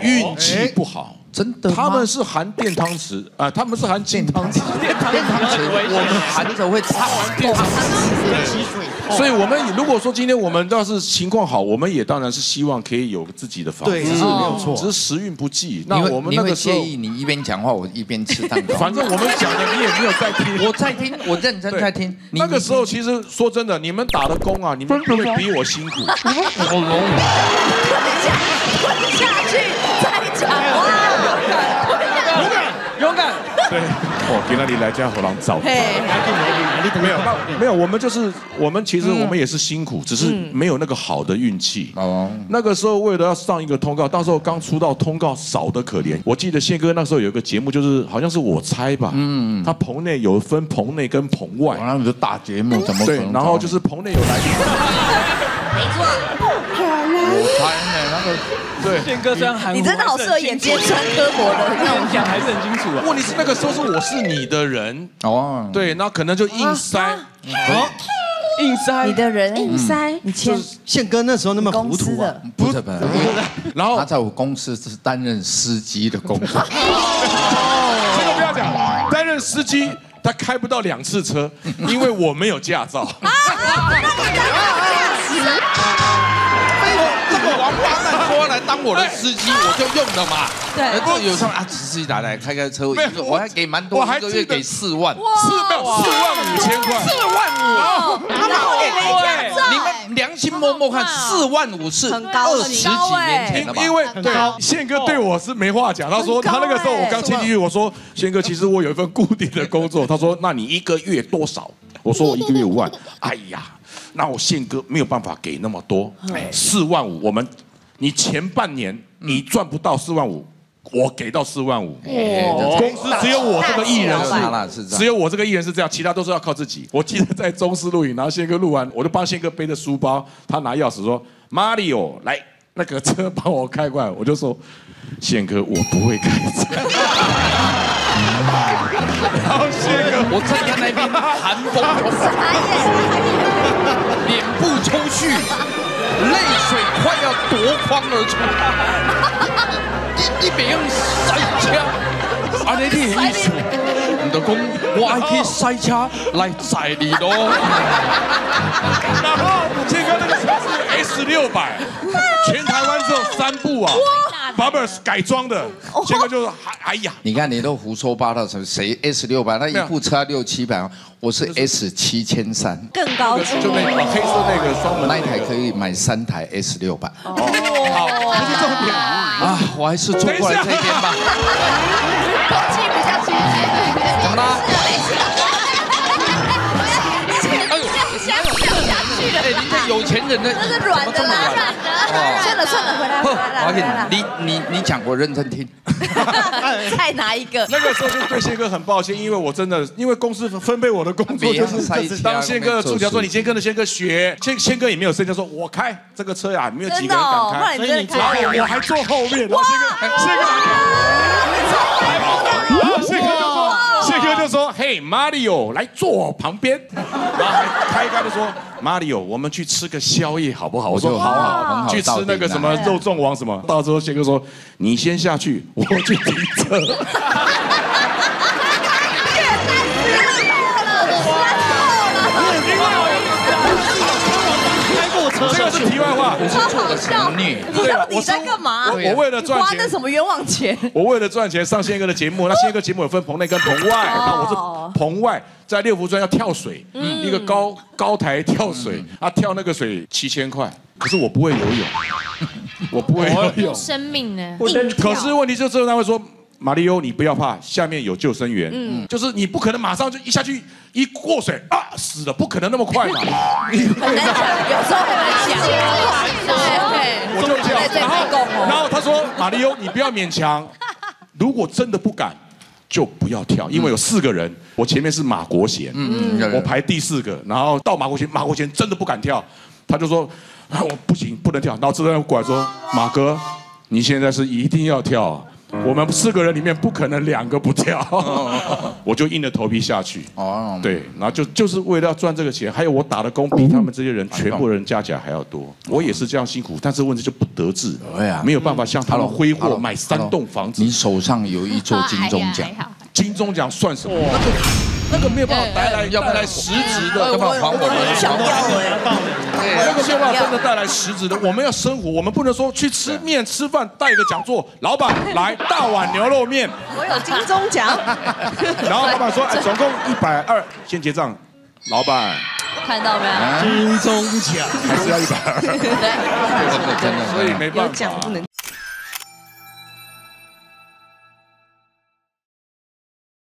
运气不好。 真的，他们是含电汤匙啊，他们是含金汤匙，电汤匙，我们含着会擦完电汤匙，所以我们如果说今天我们要是情况好，我们也当然是希望可以有自己的房子，对，是没有错，只是时运不济。那我们那个时候，你会介意你一边讲话，我一边吃蛋糕？反正我们讲的你也没有在听，我在听，我认真在听。那个时候其实说真的，你们打的工啊，你们不会比我辛苦。我容忍。吞下去再讲话，勇敢，勇敢。对。 我给那里来家伙郎找，没有，我们就是我们其实我们也是辛苦，只是没有那个好的运气。哦，那个时候为了要上一个通告，那时候刚出道，通告少得可怜。我记得宪哥那时候有一个节目，就是好像是我猜吧，嗯，他棚内有分棚内跟棚外，那你的大节目怎么对？然后就是棚内有来宾，没错，我猜呢那个。 对，宪哥虽然韩，你真的好适合演尖酸刻薄的，这样讲还是很清楚啊。问题是那个时候是我是你的人哦，对，那可能就硬塞，硬塞，你的人硬塞，你欠宪哥那时候那么糊涂啊，不是不是，然后他在我公司是担任司机的工作，这个不要讲，担任司机他开不到2次车，因为我没有驾照。 说来当我的司机，我就用了嘛。对，有时候啊，司机打来开车，我还给蛮多，我还一个月给4万，4万5千块，4万5。他们给你们良心摸摸看，4万5是20几年前的吧？因为对，宪哥对我是没话讲。他说他那个时候我刚进去，我说宪哥，其实我有一份固定的工作。他说那你一个月多少？我说我一个月5万。哎呀，那我宪哥没有办法给那么多，4万5我们。 你前半年你赚不到4万5，我给到4万5。公司只有我这个艺人是，只有我这个艺人是这样，其他都是要靠自己。我记得在中视录影，然后宪哥录完，我就帮宪哥背着书包，他拿钥匙说 ：“Mario， 来那个车帮我开过来。”我就说：“宪哥，我不会开车。”然后宪哥，我站在那边寒风凛凛，脸部抽搐。 泪水快要夺眶而出，一边塞车，安尼你的意思，你就讲我爱去塞车来载你咯。然后宪哥那个车是 S600，全台湾只有3部啊。 Barbers 改装的，结果就是哎呀！你看你都胡说八道，什么谁 S600，那一部车600-700，我是 S7300，更高级，就那个黑色那个双门那一台可以买3台 S600。哦，好，不是重点啊，我还是坐过来这边吧。空气比较清新。怎么啦？哎呦，下不下去了？哎，人家有钱人呢，这是软的啦，软的。 算了算了，回来回来。你讲，我认真听。再拿一个。那个时候就对宪哥很抱歉，因为我真的，因为公司分配我的工作就是当宪哥的助教，说你先跟着宪哥学。宪哥也没有声音，说我开这个车呀，没有几个人敢开，所以你然后我还坐后面。然后宪哥就说，嘿 ，Mario 来坐我旁边。然后开一开就说。 Mario， 我们去吃个宵夜好不好？我说好好，去吃那个什么肉粽王什么。到时候宪哥说，你先下去，我去停车。这个是题外话，超好笑。你在干嘛？我为了赚钱，花的什么冤枉钱？我为了赚钱上宪哥的节目，那宪哥节目有分棚内跟棚外，那我是棚外。 在六福村要跳水，一个高台跳水，啊，跳那个水7000块。可是我不会游泳，我不会游泳。生命呢？可是问题就是他会说，马力欧，你不要怕，下面有救生员。就是你不可能马上就一下去一过水啊死了，不可能那么快嘛。很难讲，有时候很难讲。对，我就跳。然后他说，马力欧，你不要勉强，如果真的不敢。 就不要跳，因为有4个人，我前面是马国贤，我排第4个，然后到马国贤真的不敢跳，他就说，啊，我不行，不能跳，然后这个人过来说，马哥，你现在是一定要跳，我们4个人里面不可能2个不跳，我就硬着头皮下去，哦，对，然后就是为了要赚这个钱，还有我打的工比他们这些人全部人加起来还要多，我也是这样辛苦，但是问题就不得志，没有办法像他们挥霍买3栋房子，你手上有一座金钟奖。 金钟奖算什么？那个没有办法带来实质的，我很想要哎，那个没有办法真的带来实质的。我们要生活，我们不能说去吃面吃饭带一个讲座，老板来大碗牛肉面，我有金钟奖。然后老板说，哎，总共120，先结账。老板，看到没有？金钟奖还是要120，对，真的，所以没办法，有奖不能。